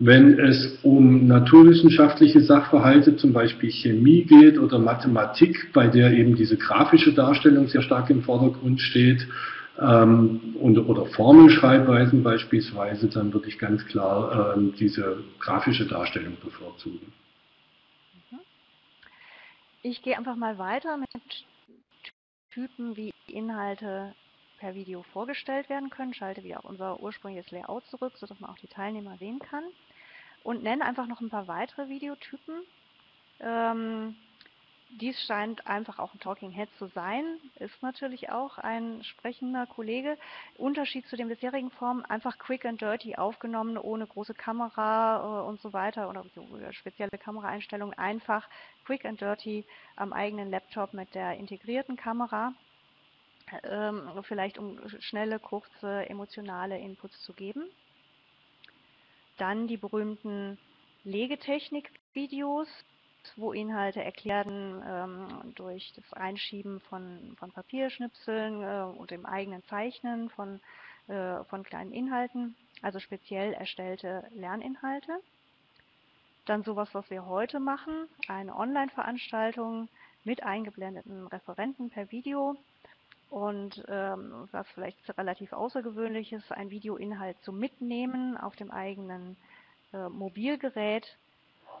Wenn es um naturwissenschaftliche Sachverhalte, zum Beispiel Chemie geht oder Mathematik, bei der eben diese grafische Darstellung sehr stark im Vordergrund steht, oder Formelschreibweisen beispielsweise, dann würde ich ganz klar diese grafische Darstellung bevorzugen. Ich gehe einfach mal weiter mit Typen, wie Inhalte per Video vorgestellt werden können. Schalte wieder auf unser ursprüngliches Layout zurück, sodass man auch die Teilnehmer sehen kann. Und nenne einfach noch ein paar weitere Videotypen. Dies scheint einfach auch ein Talking Head zu sein, ist natürlich auch ein sprechender Kollege. Unterschied zu den bisherigen Formen, einfach quick and dirty aufgenommen, ohne große Kamera und so weiter oder so spezielle Kameraeinstellungen, einfach quick and dirty am eigenen Laptop mit der integrierten Kamera, vielleicht um schnelle, kurze, emotionale Inputs zu geben. Dann die berühmten Legetechnik-Videos, wo Inhalte erklärt werden durch das Einschieben von Papierschnipseln und dem eigenen Zeichnen von kleinen Inhalten, also speziell erstellte Lerninhalte. Dann sowas, was wir heute machen, eine Online-Veranstaltung mit eingeblendeten Referenten per Video und was vielleicht relativ außergewöhnlich ist, ein Videoinhalt zum Mitnehmen auf dem eigenen Mobilgerät,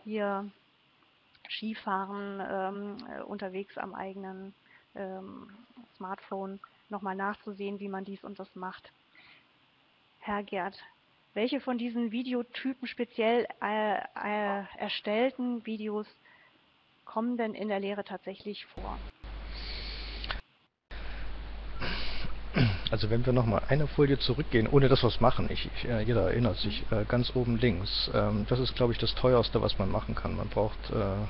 hier Skifahren, unterwegs am eigenen Smartphone, nochmal nachzusehen, wie man dies und das macht. Herr Gerth, welche von diesen Videotypen, speziell erstellten Videos, kommen denn in der Lehre tatsächlich vor? Also wenn wir nochmal eine Folie zurückgehen, ohne dass wir es machen, jeder erinnert sich, ganz oben links, das ist, glaube ich, das Teuerste, was man machen kann. Man braucht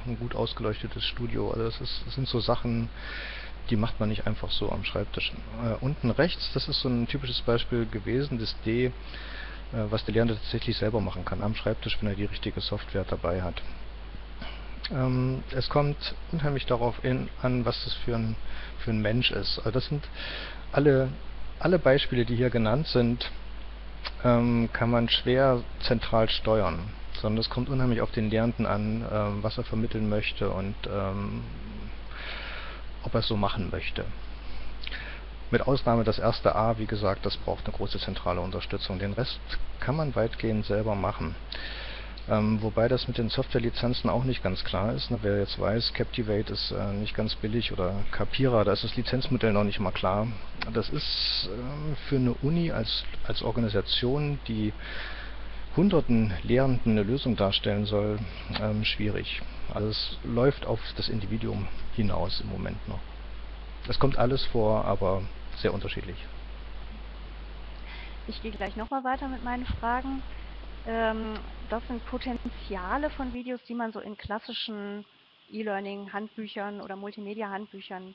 ein gut ausgeleuchtetes Studio, also das sind so Sachen, die macht man nicht einfach so am Schreibtisch. Unten rechts, das ist so ein typisches Beispiel gewesen, das D, was der Lernende tatsächlich selber machen kann, am Schreibtisch, wenn er die richtige Software dabei hat. Es kommt unheimlich darauf an, was das für ein Mensch ist. Also das sind alle Beispiele, die hier genannt sind, kann man schwer zentral steuern, sondern es kommt unheimlich auf den Lernenden an, was er vermitteln möchte und ob er es so machen möchte. Mit Ausnahme das erste A, wie gesagt, das braucht eine große zentrale Unterstützung. Den Rest kann man weitgehend selber machen. Wobei das mit den Softwarelizenzen auch nicht ganz klar ist. Wer jetzt weiß, Captivate ist nicht ganz billig oder Capira, da ist das Lizenzmodell noch nicht mal klar. Das ist für eine Uni als Organisation, die hunderten Lehrenden eine Lösung darstellen soll, schwierig. Also es läuft auf das Individuum hinaus im Moment noch. Es kommt alles vor, aber sehr unterschiedlich. Ich gehe gleich nochmal weiter mit meinen Fragen. Das sind Potenziale von Videos, die man so in klassischen E-Learning-Handbüchern oder Multimedia-Handbüchern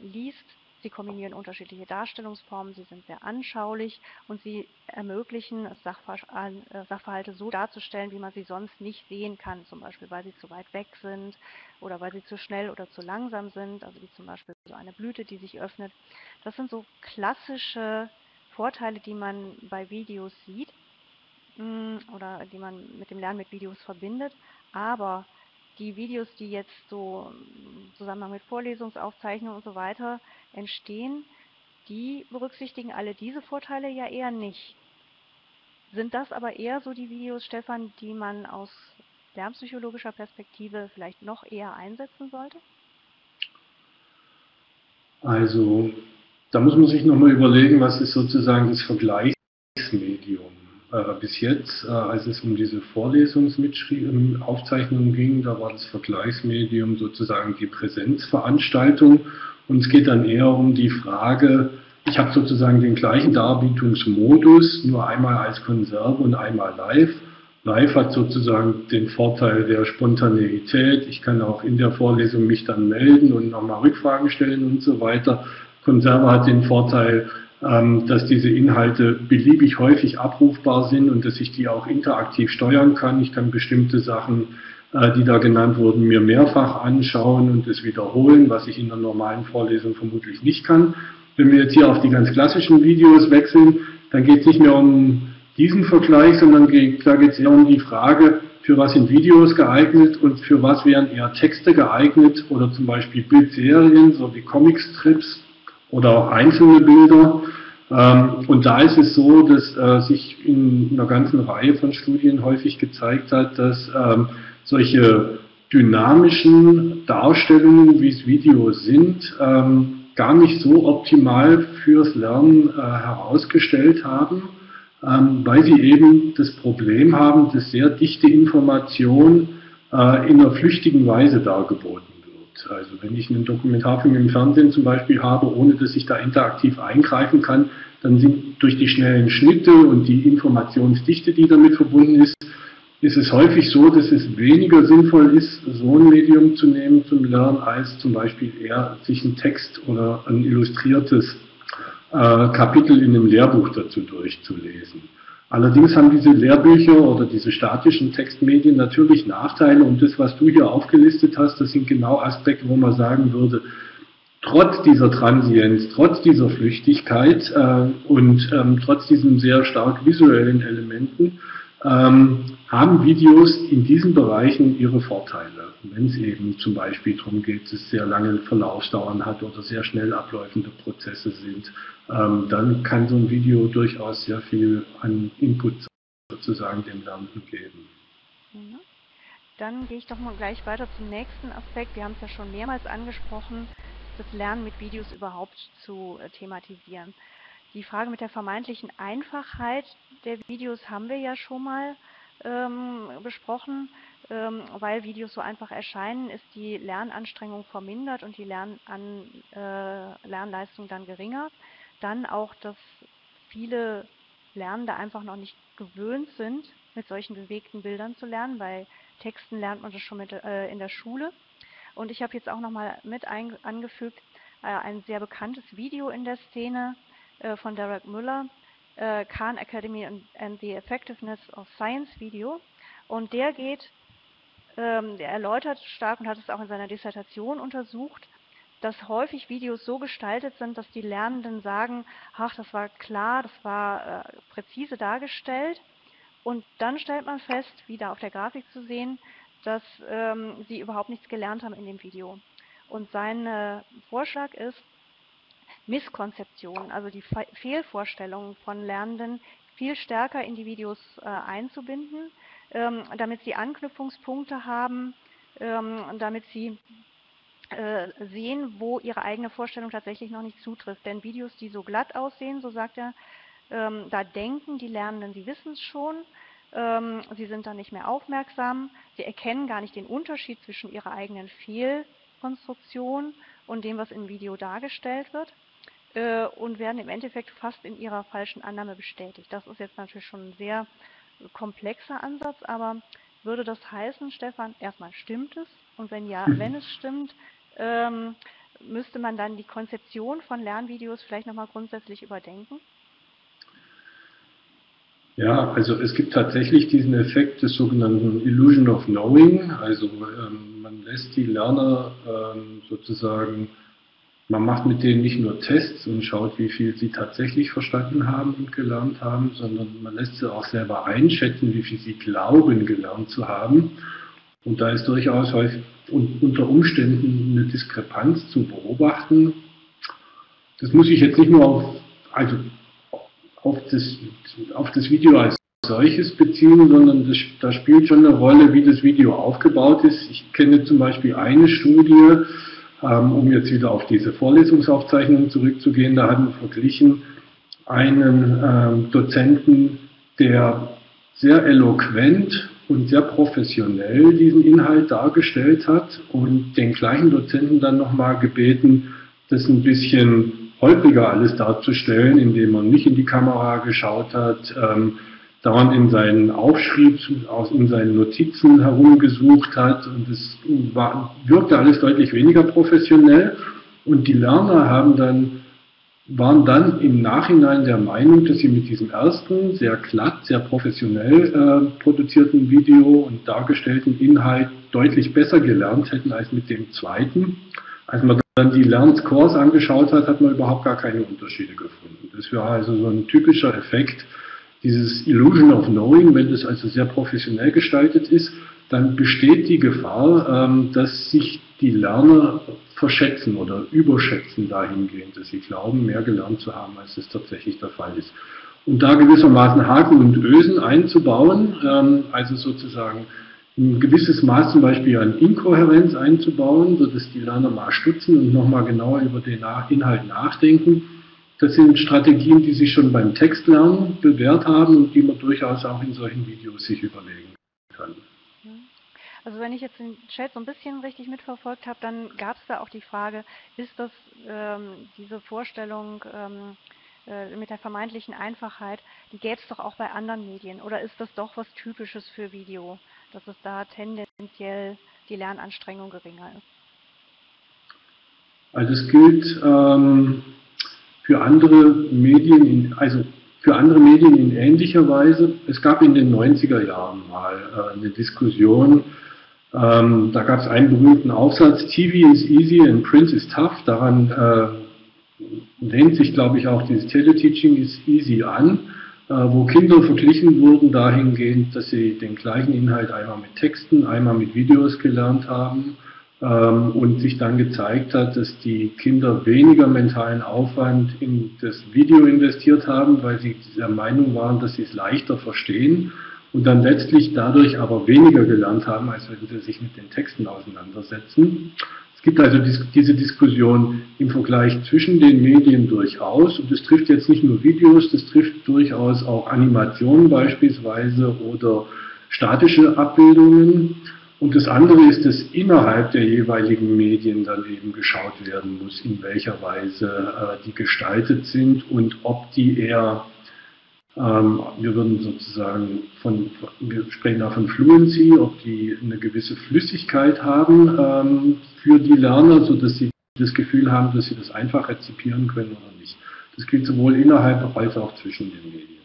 liest. Sie kombinieren unterschiedliche Darstellungsformen, sie sind sehr anschaulich und sie ermöglichen es, Sachverhalte so darzustellen, wie man sie sonst nicht sehen kann, zum Beispiel weil sie zu weit weg sind oder weil sie zu schnell oder zu langsam sind, also wie zum Beispiel so eine Blüte, die sich öffnet. Das sind so klassische Vorteile, die man bei Videos sieht oder die man mit dem Lernen mit Videos verbindet, aber die Videos, die jetzt so im Zusammenhang mit Vorlesungsaufzeichnungen und so weiter entstehen, die berücksichtigen alle diese Vorteile ja eher nicht. Sind das aber eher so die Videos, Stefan, die man aus lernpsychologischer Perspektive vielleicht noch eher einsetzen sollte? Also, da muss man sich nochmal überlegen, was ist sozusagen das Vergleichsmedium. Bis jetzt, als es um diese Vorlesungsaufzeichnungen ging, da war das Vergleichsmedium sozusagen die Präsenzveranstaltung. Und es geht dann eher um die Frage, ich habe sozusagen den gleichen Darbietungsmodus, nur einmal als Konserve und einmal live. Live hat sozusagen den Vorteil der Spontaneität. Ich kann auch in der Vorlesung mich dann melden und nochmal Rückfragen stellen und so weiter. Konserve hat den Vorteil, dass diese Inhalte beliebig häufig abrufbar sind und dass ich die auch interaktiv steuern kann. Ich kann bestimmte Sachen, die da genannt wurden, mir mehrfach anschauen und es wiederholen, was ich in der normalen Vorlesung vermutlich nicht kann. Wenn wir jetzt hier auf die ganz klassischen Videos wechseln, dann geht es nicht mehr um diesen Vergleich, sondern da geht es eher um die Frage, für was sind Videos geeignet und für was wären eher Texte geeignet oder zum Beispiel Bildserien, so wie Comicstrips oder auch einzelne Bilder. Und da ist es so, dass sich in einer ganzen Reihe von Studien häufig gezeigt hat, dass solche dynamischen Darstellungen, wie es Videos sind, gar nicht so optimal fürs Lernen herausgestellt haben, weil sie eben das Problem haben, dass sehr dichte Information in einer flüchtigen Weise dargeboten wird. Also wenn ich einen Dokumentarfilm im Fernsehen zum Beispiel habe, ohne dass ich da interaktiv eingreifen kann, dann sind durch die schnellen Schnitte und die Informationsdichte, die damit verbunden ist, ist es häufig so, dass es weniger sinnvoll ist, so ein Medium zu nehmen zum Lernen, als zum Beispiel eher sich einen Text oder ein illustriertes Kapitel in einem Lehrbuch dazu durchzulesen. Allerdings haben diese Lehrbücher oder diese statischen Textmedien natürlich Nachteile und das, was du hier aufgelistet hast, das sind genau Aspekte, wo man sagen würde, trotz dieser Transienz, trotz dieser Flüchtigkeit und trotz diesen sehr stark visuellen Elementen, haben Videos in diesen Bereichen ihre Vorteile, wenn es eben zum Beispiel darum geht, dass es sehr lange Verlaufsdauern hat oder sehr schnell abläufende Prozesse sind, dann kann so ein Video durchaus sehr viel an Input sozusagen dem Lernenden geben. Dann gehe ich doch mal gleich weiter zum nächsten Aspekt. Wir haben es ja schon mehrmals angesprochen, das Lernen mit Videos überhaupt zu thematisieren. Die Frage mit der vermeintlichen Einfachheit der Videos haben wir ja schon mal besprochen. Weil Videos so einfach erscheinen, ist die Lernanstrengung vermindert und die Lernleistung dann geringer. Dann auch, dass viele Lernende einfach noch nicht gewöhnt sind, mit solchen bewegten Bildern zu lernen. Bei Texten lernt man das schon in der Schule. Und ich habe jetzt auch nochmal mit angefügt, ein sehr bekanntes Video in der Szene von Derek Müller, Khan Academy and the Effectiveness of Science Video. Und der erläutert stark und hat es auch in seiner Dissertation untersucht, dass häufig Videos so gestaltet sind, dass die Lernenden sagen, ach, das war klar, das war präzise dargestellt. Und dann stellt man fest, wie da auf der Grafik zu sehen, dass sie überhaupt nichts gelernt haben in dem Video. Und sein Vorschlag ist, Misskonzeptionen, also die Fehlvorstellungen von Lernenden, viel stärker in die Videos einzubinden, damit sie Anknüpfungspunkte haben, damit sie sehen, wo ihre eigene Vorstellung tatsächlich noch nicht zutrifft. Denn Videos, die so glatt aussehen, so sagt er, da denken die Lernenden, sie wissen es schon, sie sind dann nicht mehr aufmerksam, sie erkennen gar nicht den Unterschied zwischen ihrer eigenen Fehlkonstruktion und dem, was im Video dargestellt wird, und werden im Endeffekt fast in ihrer falschen Annahme bestätigt. Das ist jetzt natürlich schon ein sehr komplexer Ansatz, aber würde das heißen, Stefan, erstmal stimmt es? Und wenn ja, wenn es stimmt, müsste man dann die Konzeption von Lernvideos vielleicht nochmal grundsätzlich überdenken? Ja, also es gibt tatsächlich diesen Effekt des sogenannten Illusion of Knowing, also man lässt die Lerner sozusagen, man macht mit denen nicht nur Tests und schaut, wie viel sie tatsächlich verstanden haben und gelernt haben, sondern man lässt sie auch selber einschätzen, wie viel sie glauben, gelernt zu haben. Und da ist durchaus häufig unter Umständen eine Diskrepanz zu beobachten. Das muss ich jetzt nicht nur auf das Video als solches beziehen, sondern da spielt schon eine Rolle, wie das Video aufgebaut ist. Ich kenne zum Beispiel eine Studie, um jetzt wieder auf diese Vorlesungsaufzeichnung zurückzugehen, da hatten wir verglichen einen Dozenten, der sehr eloquent und sehr professionell diesen Inhalt dargestellt hat und den gleichen Dozenten dann nochmal gebeten, das ein bisschen häufiger alles darzustellen, indem man nicht in die Kamera geschaut hat, dauernd in seinen Aufschrieb, in seinen Notizen herumgesucht hat, und es wirkte alles deutlich weniger professionell. Und die Lerner haben dann waren dann im Nachhinein der Meinung, dass sie mit diesem ersten, sehr glatt, sehr professionell produzierten Video und dargestellten Inhalt deutlich besser gelernt hätten als mit dem zweiten. Als man dann die Lernscores angeschaut hat, hat man überhaupt gar keine Unterschiede gefunden. Das wäre also so ein typischer Effekt, dieses Illusion of Knowing, wenn das also sehr professionell gestaltet ist, dann besteht die Gefahr, dass sich die Lerner verschätzen oder überschätzen dahingehend, dass sie glauben, mehr gelernt zu haben, als es tatsächlich der Fall ist. Und da gewissermaßen Haken und Ösen einzubauen, also sozusagen ein gewisses Maß zum Beispiel an Inkohärenz einzubauen, sodass die Lerner mal stutzen und nochmal genauer über den Inhalt nachdenken, das sind Strategien, die sich schon beim Textlernen bewährt haben und die man durchaus auch in solchen Videos sich überlegen kann. Also wenn ich jetzt den Chat so ein bisschen richtig mitverfolgt habe, dann gab es da auch die Frage, ist das diese Vorstellung mit der vermeintlichen Einfachheit, die gäbe es doch auch bei anderen Medien, oder ist das doch was Typisches für Video, dass es da tendenziell die Lernanstrengung geringer ist? Also es gilt für andere Medien, in ähnlicher Weise. Es gab in den 90er Jahren mal eine Diskussion. Da gab es einen berühmten Aufsatz, TV is easy and print is tough. Daran lehnt sich, glaube ich, auch dieses Teleteaching is easy an, wo Kinder verglichen wurden dahingehend, dass sie den gleichen Inhalt einmal mit Texten, einmal mit Videos gelernt haben und sich dann gezeigt hat, dass die Kinder weniger mentalen Aufwand in das Video investiert haben, weil sie der Meinung waren, dass sie es leichter verstehen. Und dann letztlich dadurch aber weniger gelernt haben, als wenn sie sich mit den Texten auseinandersetzen. Es gibt also diese Diskussion im Vergleich zwischen den Medien durchaus. Und das trifft jetzt nicht nur Videos, das trifft durchaus auch Animationen beispielsweise oder statische Abbildungen. Und das andere ist, dass innerhalb der jeweiligen Medien dann eben geschaut werden muss, in welcher Weise die gestaltet sind und ob die eher... wir würden sozusagen wir sprechen da von Fluency, ob die eine gewisse Flüssigkeit haben für die Lerner, sodass sie das Gefühl haben, dass sie das einfach rezipieren können oder nicht. Das gilt sowohl innerhalb als auch zwischen den Medien.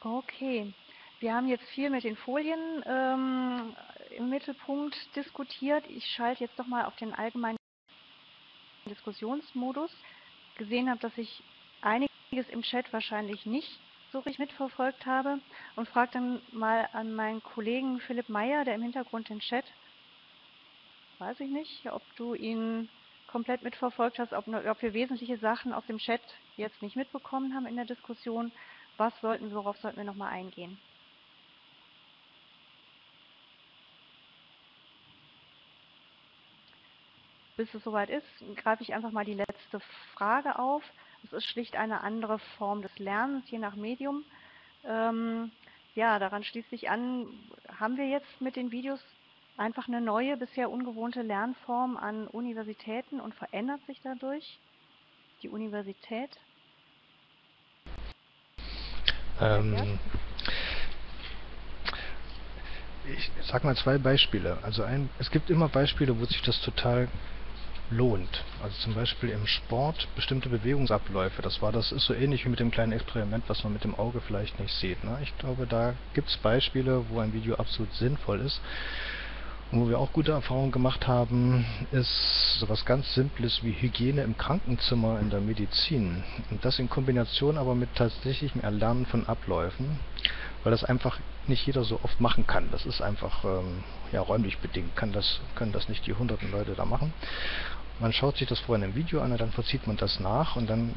Okay, wir haben jetzt viel mit den Folien im Mittelpunkt diskutiert. Ich schalte jetzt doch mal auf den allgemeinen Diskussionsmodus. Gesehen habe, dass ich einiges im Chat wahrscheinlich nicht so richtig mitverfolgt habe und frage dann mal an meinen Kollegen Philipp Meyer, der im Hintergrund den Chat, weiß ich nicht, ob du ihn komplett mitverfolgt hast, ob wir wesentliche Sachen aus dem Chat jetzt nicht mitbekommen haben in der Diskussion. Worauf sollten wir nochmal eingehen? Bis es soweit ist, greife ich einfach mal die letzte Frage auf. Es ist schlicht eine andere Form des Lernens, je nach Medium. Ja, daran schließt sich an, haben wir jetzt mit den Videos einfach eine neue, bisher ungewohnte Lernform an Universitäten und verändert sich dadurch die Universität? Ich sag mal zwei Beispiele. Also es gibt immer Beispiele, wo sich das total lohnt. Also zum Beispiel im Sport bestimmte Bewegungsabläufe. Das ist so ähnlich wie mit dem kleinen Experiment, was man mit dem Auge vielleicht nicht sieht. Ne? Ich glaube, da gibt es Beispiele, wo ein Video absolut sinnvoll ist. Und wo wir auch gute Erfahrungen gemacht haben, ist sowas ganz Simples wie Hygiene im Krankenzimmer in der Medizin. Und das in Kombination aber mit tatsächlichem Erlernen von Abläufen, weil das einfach nicht jeder so oft machen kann. Das ist einfach ja, räumlich bedingt, können das nicht die hunderten Leute da machen. Man schaut sich das vorher in einem Video an und dann verzieht man das nach und dann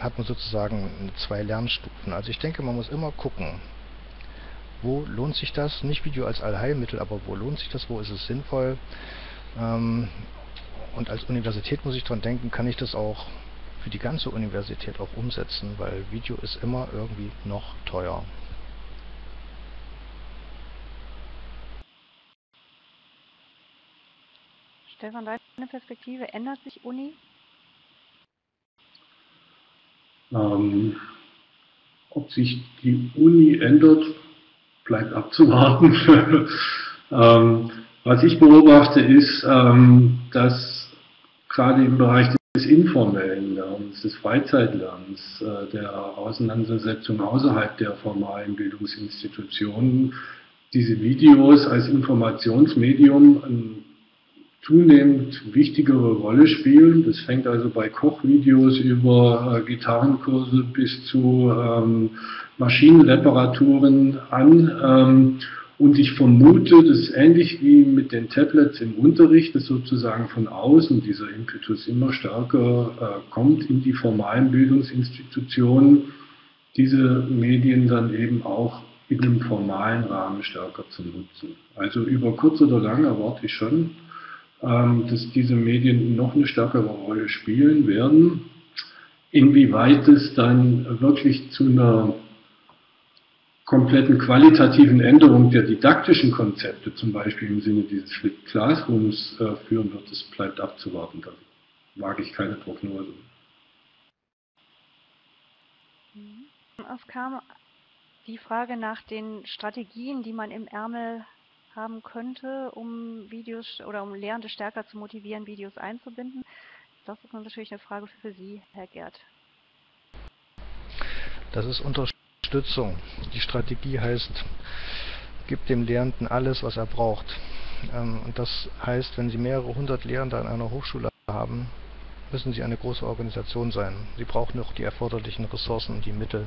hat man sozusagen zwei Lernstufen. Also ich denke, man muss immer gucken, wo lohnt sich das? Nicht Video als Allheilmittel, aber wo lohnt sich das? Wo ist es sinnvoll? Und als Universität muss ich dran denken, kann ich das auch für die ganze Universität auch umsetzen, weil Video ist immer irgendwie noch teuer. Stefan, deine Perspektive, ändert sich Uni? Ob sich die Uni ändert? Bleibt abzuwarten. Was ich beobachte, ist, dass gerade im Bereich des informellen Lernens, des Freizeitlernens, der Auseinandersetzung außerhalb der formalen Bildungsinstitutionen, diese Videos als Informationsmedium an zunehmend wichtigere Rolle spielen. Das fängt also bei Kochvideos über Gitarrenkurse bis zu Maschinenreparaturen an. Und ich vermute, das ist ähnlich wie mit den Tablets im Unterricht, dass sozusagen von außen dieser Impetus immer stärker kommt in die formalen Bildungsinstitutionen, diese Medien dann eben auch in einem formalen Rahmen stärker zu nutzen. Also über kurz oder lang erwarte ich schon, dass diese Medien noch eine stärkere Rolle spielen werden. Inwieweit es dann wirklich zu einer kompletten qualitativen Änderung der didaktischen Konzepte, zum Beispiel im Sinne dieses Flipped Classrooms, führen wird, das bleibt abzuwarten. Da wage ich keine Prognose. Es kam die Frage nach den Strategien, die man im Ärmel haben könnte, um Videos oder um Lehrende stärker zu motivieren, Videos einzubinden. Das ist natürlich eine Frage für Sie, Herr Gerth. Das ist Unterstützung. Die Strategie heißt, gib dem Lehrenden alles, was er braucht. Und das heißt, wenn Sie mehrere hundert Lehrende an einer Hochschule haben, müssen Sie eine große Organisation sein. Sie brauchen noch die erforderlichen Ressourcen und die Mittel,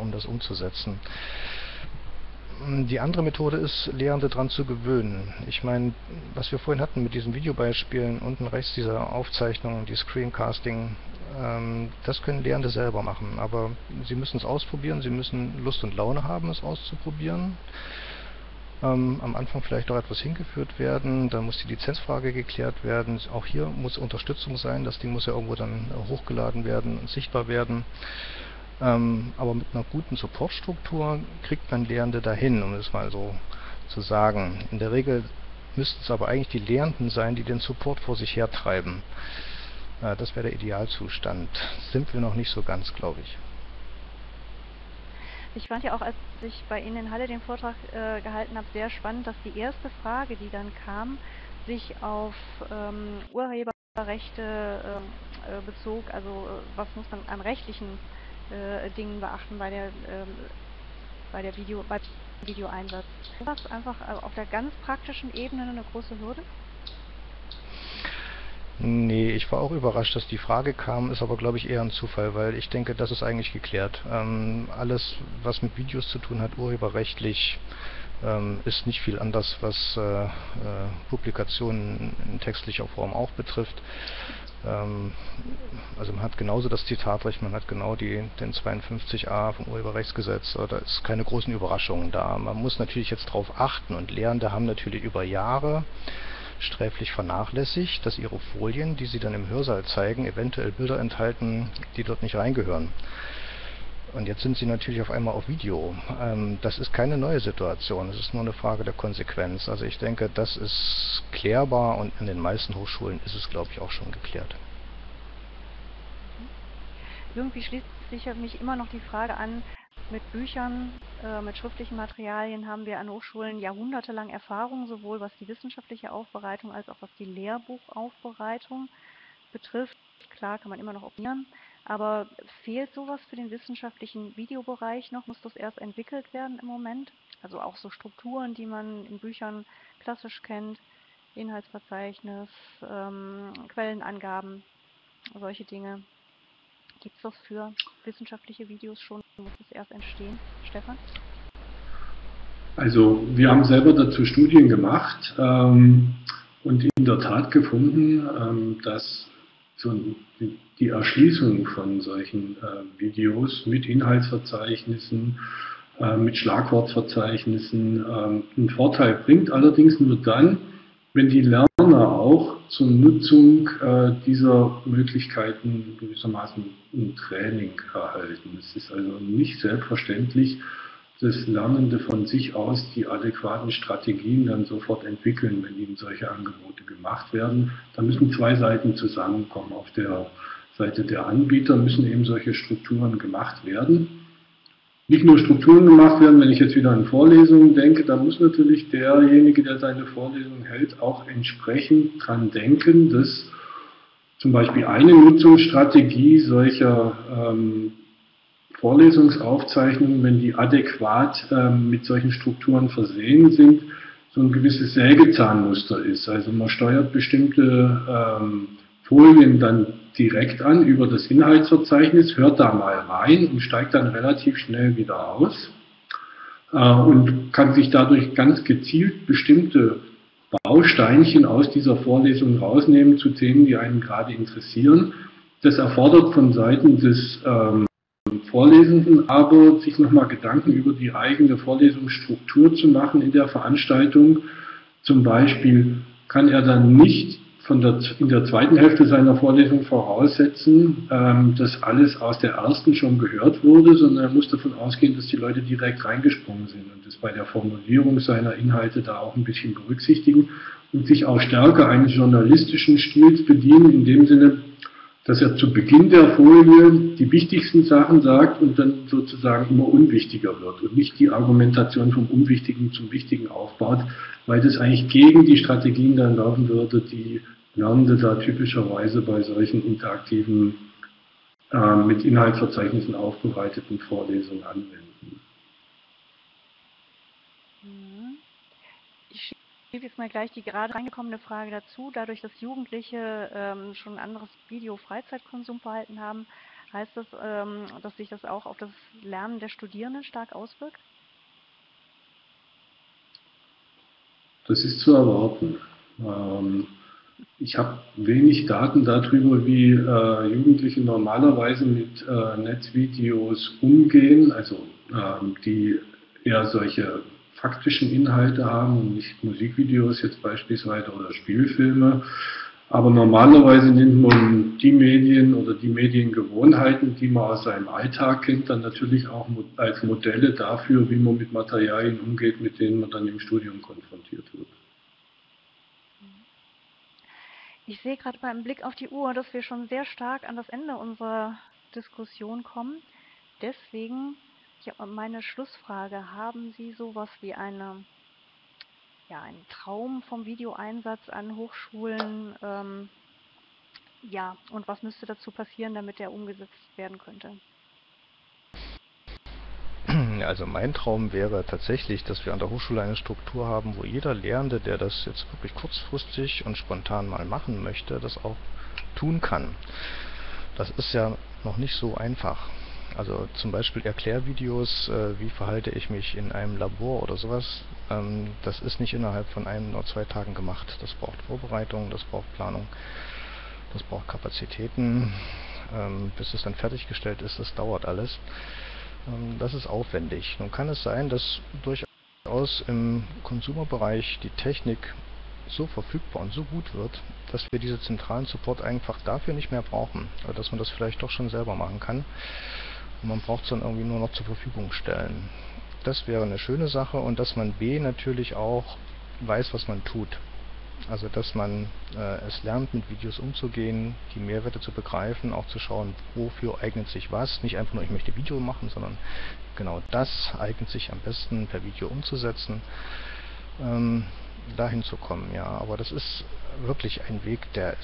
um das umzusetzen. Die andere Methode ist, Lehrende daran zu gewöhnen. Ich meine, was wir vorhin hatten mit diesen Videobeispielen, unten rechts dieser Aufzeichnung, die Screencasting, das können Lehrende selber machen. Aber sie müssen es ausprobieren, sie müssen Lust und Laune haben, es auszuprobieren. Am Anfang vielleicht noch etwas hingeführt werden, dann muss die Lizenzfrage geklärt werden. Auch hier muss Unterstützung sein, das Ding muss ja irgendwo dann hochgeladen werden und sichtbar werden. Aber mit einer guten Supportstruktur kriegt man Lehrende dahin, um es mal so zu sagen. In der Regel müssten es aber eigentlich die Lehrenden sein, die den Support vor sich hertreiben. Das wäre der Idealzustand. Sind wir noch nicht so ganz, glaube ich. Ich fand ja auch, als ich bei Ihnen in Halle den Vortrag gehalten habe, sehr spannend, dass die erste Frage, die dann kam, sich auf Urheberrechte bezog. Also was muss man an rechtlichen Dingen beachten bei Videoeinsatz. Ist das einfach auf der ganz praktischen Ebene eine große Hürde? Nee, ich war auch überrascht, dass die Frage kam, ist aber glaube ich eher ein Zufall, weil ich denke, das ist eigentlich geklärt. Alles, was mit Videos zu tun hat, urheberrechtlich, ist nicht viel anders, was Publikationen in textlicher Form auch betrifft. Also man hat genauso das Zitatrecht, man hat genau den 52a vom Urheberrechtsgesetz, da ist keine großen Überraschungen da. Man muss natürlich jetzt darauf achten und Lehrende haben natürlich über Jahre sträflich vernachlässigt, dass ihre Folien, die sie dann im Hörsaal zeigen, eventuell Bilder enthalten, die dort nicht reingehören. Und jetzt sind sie natürlich auf einmal auf Video. Das ist keine neue Situation, es ist nur eine Frage der Konsequenz. Also ich denke, das ist klärbar und an den meisten Hochschulen ist es, glaube ich, auch schon geklärt. Irgendwie schließt sich mich immer noch die Frage an, mit Büchern, mit schriftlichen Materialien haben wir an Hochschulen jahrhundertelang Erfahrung, sowohl was die wissenschaftliche Aufbereitung als auch was die Lehrbuchaufbereitung betrifft. Klar kann man immer noch opinieren. Aber fehlt sowas für den wissenschaftlichen Videobereich noch? Muss das erst entwickelt werden im Moment? Also auch so Strukturen, die man in Büchern klassisch kennt, Inhaltsverzeichnis, Quellenangaben, solche Dinge. Gibt es das für wissenschaftliche Videos schon? Muss das erst entstehen? Stefan? Also wir haben selber dazu Studien gemacht und in der Tat gefunden, dass die Erschließung von solchen Videos mit Inhaltsverzeichnissen, mit Schlagwortverzeichnissen einen Vorteil bringt. Allerdings nur dann, wenn die Lerner auch zur Nutzung dieser Möglichkeiten gewissermaßen ein Training erhalten. Es ist also nicht selbstverständlich, dass Lernende von sich aus die adäquaten Strategien dann sofort entwickeln, wenn ihnen solche Angebote gemacht werden. Da müssen zwei Seiten zusammenkommen. Auf der Seite der Anbieter müssen eben solche Strukturen gemacht werden. Nicht nur Strukturen gemacht werden, wenn ich jetzt wieder an Vorlesungen denke, da muss natürlich derjenige, der seine Vorlesung hält, auch entsprechend dran denken, dass Zum Beispiel eine Nutzungsstrategie solcher Vorlesungsaufzeichnungen, wenn die adäquat mit solchen Strukturen versehen sind, so ein gewisses Sägezahnmuster ist. Also man steuert bestimmte Folien dann direkt an über das Inhaltsverzeichnis, hört da mal rein und steigt dann relativ schnell wieder aus und kann sich dadurch ganz gezielt bestimmte Bausteinchen aus dieser Vorlesung rausnehmen zu Themen, die einen gerade interessieren. Das erfordert von Seiten des Vorlesenden aber, sich nochmal Gedanken über die eigene Vorlesungsstruktur zu machen in der Veranstaltung. Zum Beispiel kann er dann nicht in der zweiten Hälfte seiner Vorlesung voraussetzen, dass alles aus der ersten schon gehört wurde, sondern er muss davon ausgehen, dass die Leute direkt reingesprungen sind und das bei der Formulierung seiner Inhalte da auch ein bisschen berücksichtigen und sich auch stärker eines journalistischen Stils bedienen, in dem Sinne, dass er zu Beginn der Folie die wichtigsten Sachen sagt und dann sozusagen immer unwichtiger wird und nicht die Argumentation vom Unwichtigen zum Wichtigen aufbaut, weil das eigentlich gegen die Strategien dann laufen würde, die Lernende da typischerweise bei solchen interaktiven, mit Inhaltsverzeichnissen aufbereiteten Vorlesungen anwenden. Ich schiebe jetzt mal gleich die gerade reingekommene Frage dazu. Dadurch, dass Jugendliche schon ein anderes Video-Freizeitkonsumverhalten haben, heißt das, dass sich das auch auf das Lernen der Studierenden stark auswirkt? Das ist zu erwarten. Ich habe wenig Daten darüber, wie Jugendliche normalerweise mit Netzvideos umgehen, also die eher solche faktischen Inhalte haben und nicht Musikvideos jetzt beispielsweise oder Spielfilme. Aber normalerweise nimmt man die Medien oder die Mediengewohnheiten, die man aus seinem Alltag kennt, dann natürlich auch als Modelle dafür, wie man mit Materialien umgeht, mit denen man dann im Studium konfrontiert wird. Ich sehe gerade beim Blick auf die Uhr, dass wir schon sehr stark an das Ende unserer Diskussion kommen. Deswegen meine Schlussfrage, haben Sie sowas wie einen Traum vom Videoeinsatz an Hochschulen? Und was müsste dazu passieren, damit der umgesetzt werden könnte? Also mein Traum wäre tatsächlich, dass wir an der Hochschule eine Struktur haben, wo jeder Lernende, der das jetzt wirklich kurzfristig und spontan mal machen möchte, das auch tun kann. Das ist ja noch nicht so einfach. Also zum Beispiel Erklärvideos, wie verhalte ich mich in einem Labor oder sowas, das ist nicht innerhalb von 1 oder 2 Tagen gemacht. Das braucht Vorbereitung, das braucht Planung, das braucht Kapazitäten. Bis es dann fertiggestellt ist, das dauert alles. Das ist aufwendig. Nun kann es sein, dass durchaus im Konsumerbereich die Technik so verfügbar und so gut wird, dass wir diesen zentralen Support einfach dafür nicht mehr brauchen. Oder dass man das vielleicht doch schon selber machen kann. Und man braucht es dann irgendwie nur noch zur Verfügung stellen. Das wäre eine schöne Sache. Und dass man natürlich auch weiß, was man tut. Also dass man es lernt, mit Videos umzugehen, die Mehrwerte zu begreifen, auch zu schauen, wofür eignet sich was. Nicht einfach nur, ich möchte Video machen, sondern genau das eignet sich am besten per Video umzusetzen. Dahin zu kommen, ja. Aber das ist wirklich ein Weg, der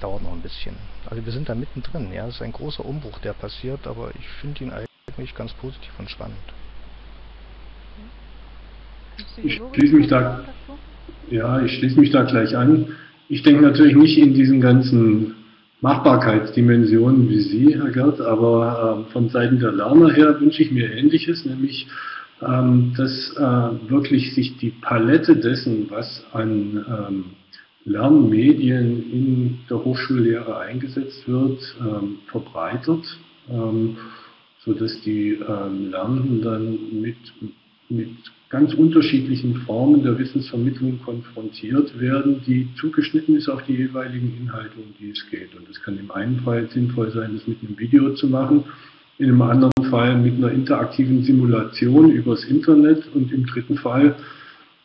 dauert noch ein bisschen. Also wir sind da mittendrin, ja. Es ist ein großer Umbruch, der passiert, aber ich finde ihn eigentlich ganz positiv und spannend. Ich schließe mich da gleich an. Ich denke natürlich nicht in diesen ganzen Machbarkeitsdimensionen wie Sie, Herr Gerth, aber von Seiten der Lerner her wünsche ich mir Ähnliches, nämlich dass wirklich sich die Palette dessen, was an Lernmedien in der Hochschullehre eingesetzt wird, verbreitert, sodass die Lernenden dann mit ganz unterschiedlichen Formen der Wissensvermittlung konfrontiert werden, die zugeschnitten ist auf die jeweiligen Inhalte, um die es geht. Und es kann im einen Fall sinnvoll sein, das mit einem Video zu machen, in einem anderen Fall mit einer interaktiven Simulation übers Internet und im dritten Fall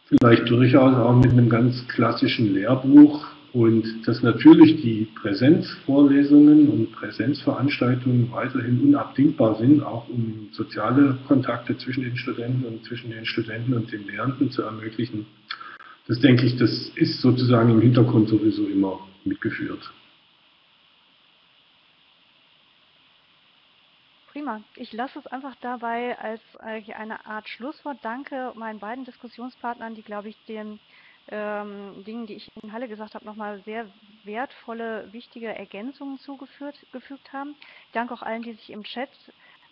vielleicht durchaus auch mit einem ganz klassischen Lehrbuch, und dass natürlich die Präsenzvorlesungen und Präsenzveranstaltungen weiterhin unabdingbar sind, auch um soziale Kontakte zwischen den Studenten und den Lehrenden zu ermöglichen. Das denke ich, das ist sozusagen im Hintergrund sowieso immer mitgeführt. prima. Ich lasse es einfach dabei als eine Art Schlusswort. Danke meinen beiden Diskussionspartnern, die, glaube ich, den Dingen, die ich in Halle gesagt habe, nochmal sehr wertvolle, wichtige Ergänzungen zugefügt haben. Ich danke auch allen, die sich im Chat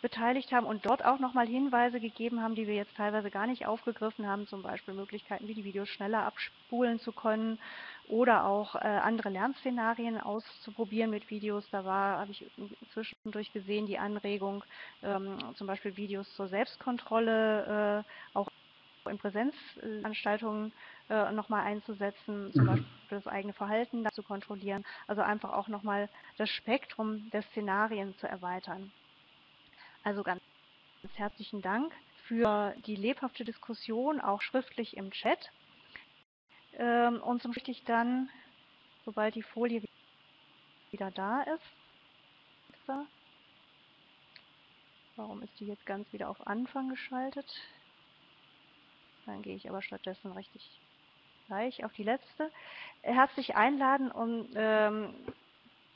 beteiligt haben und dort auch nochmal Hinweise gegeben haben, die wir jetzt teilweise gar nicht aufgegriffen haben, zum Beispiel Möglichkeiten, wie die Videos schneller abspulen zu können oder auch andere Lernszenarien auszuprobieren mit Videos. Da habe ich zwischendurch gesehen, die Anregung, zum Beispiel Videos zur Selbstkontrolle auch in Präsenzveranstaltungen nochmal einzusetzen, zum Beispiel das eigene Verhalten da zu kontrollieren, also einfach auch nochmal das Spektrum der Szenarien zu erweitern. Also ganz herzlichen Dank für die lebhafte Diskussion, auch schriftlich im Chat. Und zum Schluss dann, sobald die Folie wieder da ist, warum ist die jetzt ganz wieder auf Anfang geschaltet? Dann gehe ich aber stattdessen richtig gleich auf die letzte. Herzlich einladen, um,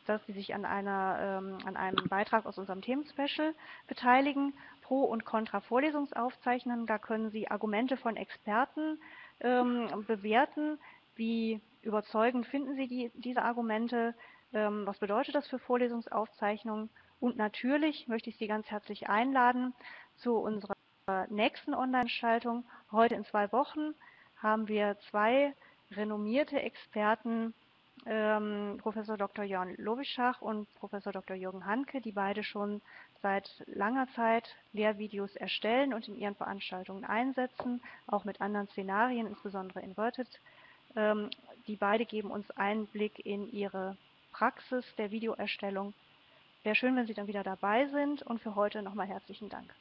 dass Sie sich an einem Beitrag aus unserem Themenspecial beteiligen, Pro- und Contra-Vorlesungsaufzeichnungen. Da können Sie Argumente von Experten bewerten. Wie überzeugend finden Sie diese Argumente? Was bedeutet das für Vorlesungsaufzeichnungen? Und natürlich möchte ich Sie ganz herzlich einladen zu unserer nächsten Online-Schaltung. Heute in 2 Wochen haben wir 2 renommierte Experten, Professor Dr. Jörn Lobischach und Professor Dr. Jürgen Hanke, die beide schon seit langer Zeit Lehrvideos erstellen und in ihren Veranstaltungen einsetzen, auch mit anderen Szenarien, insbesondere Inverted. Die beide geben uns Einblick in ihre Praxis der Videoerstellung. Wäre schön, wenn Sie dann wieder dabei sind, und für heute nochmal herzlichen Dank.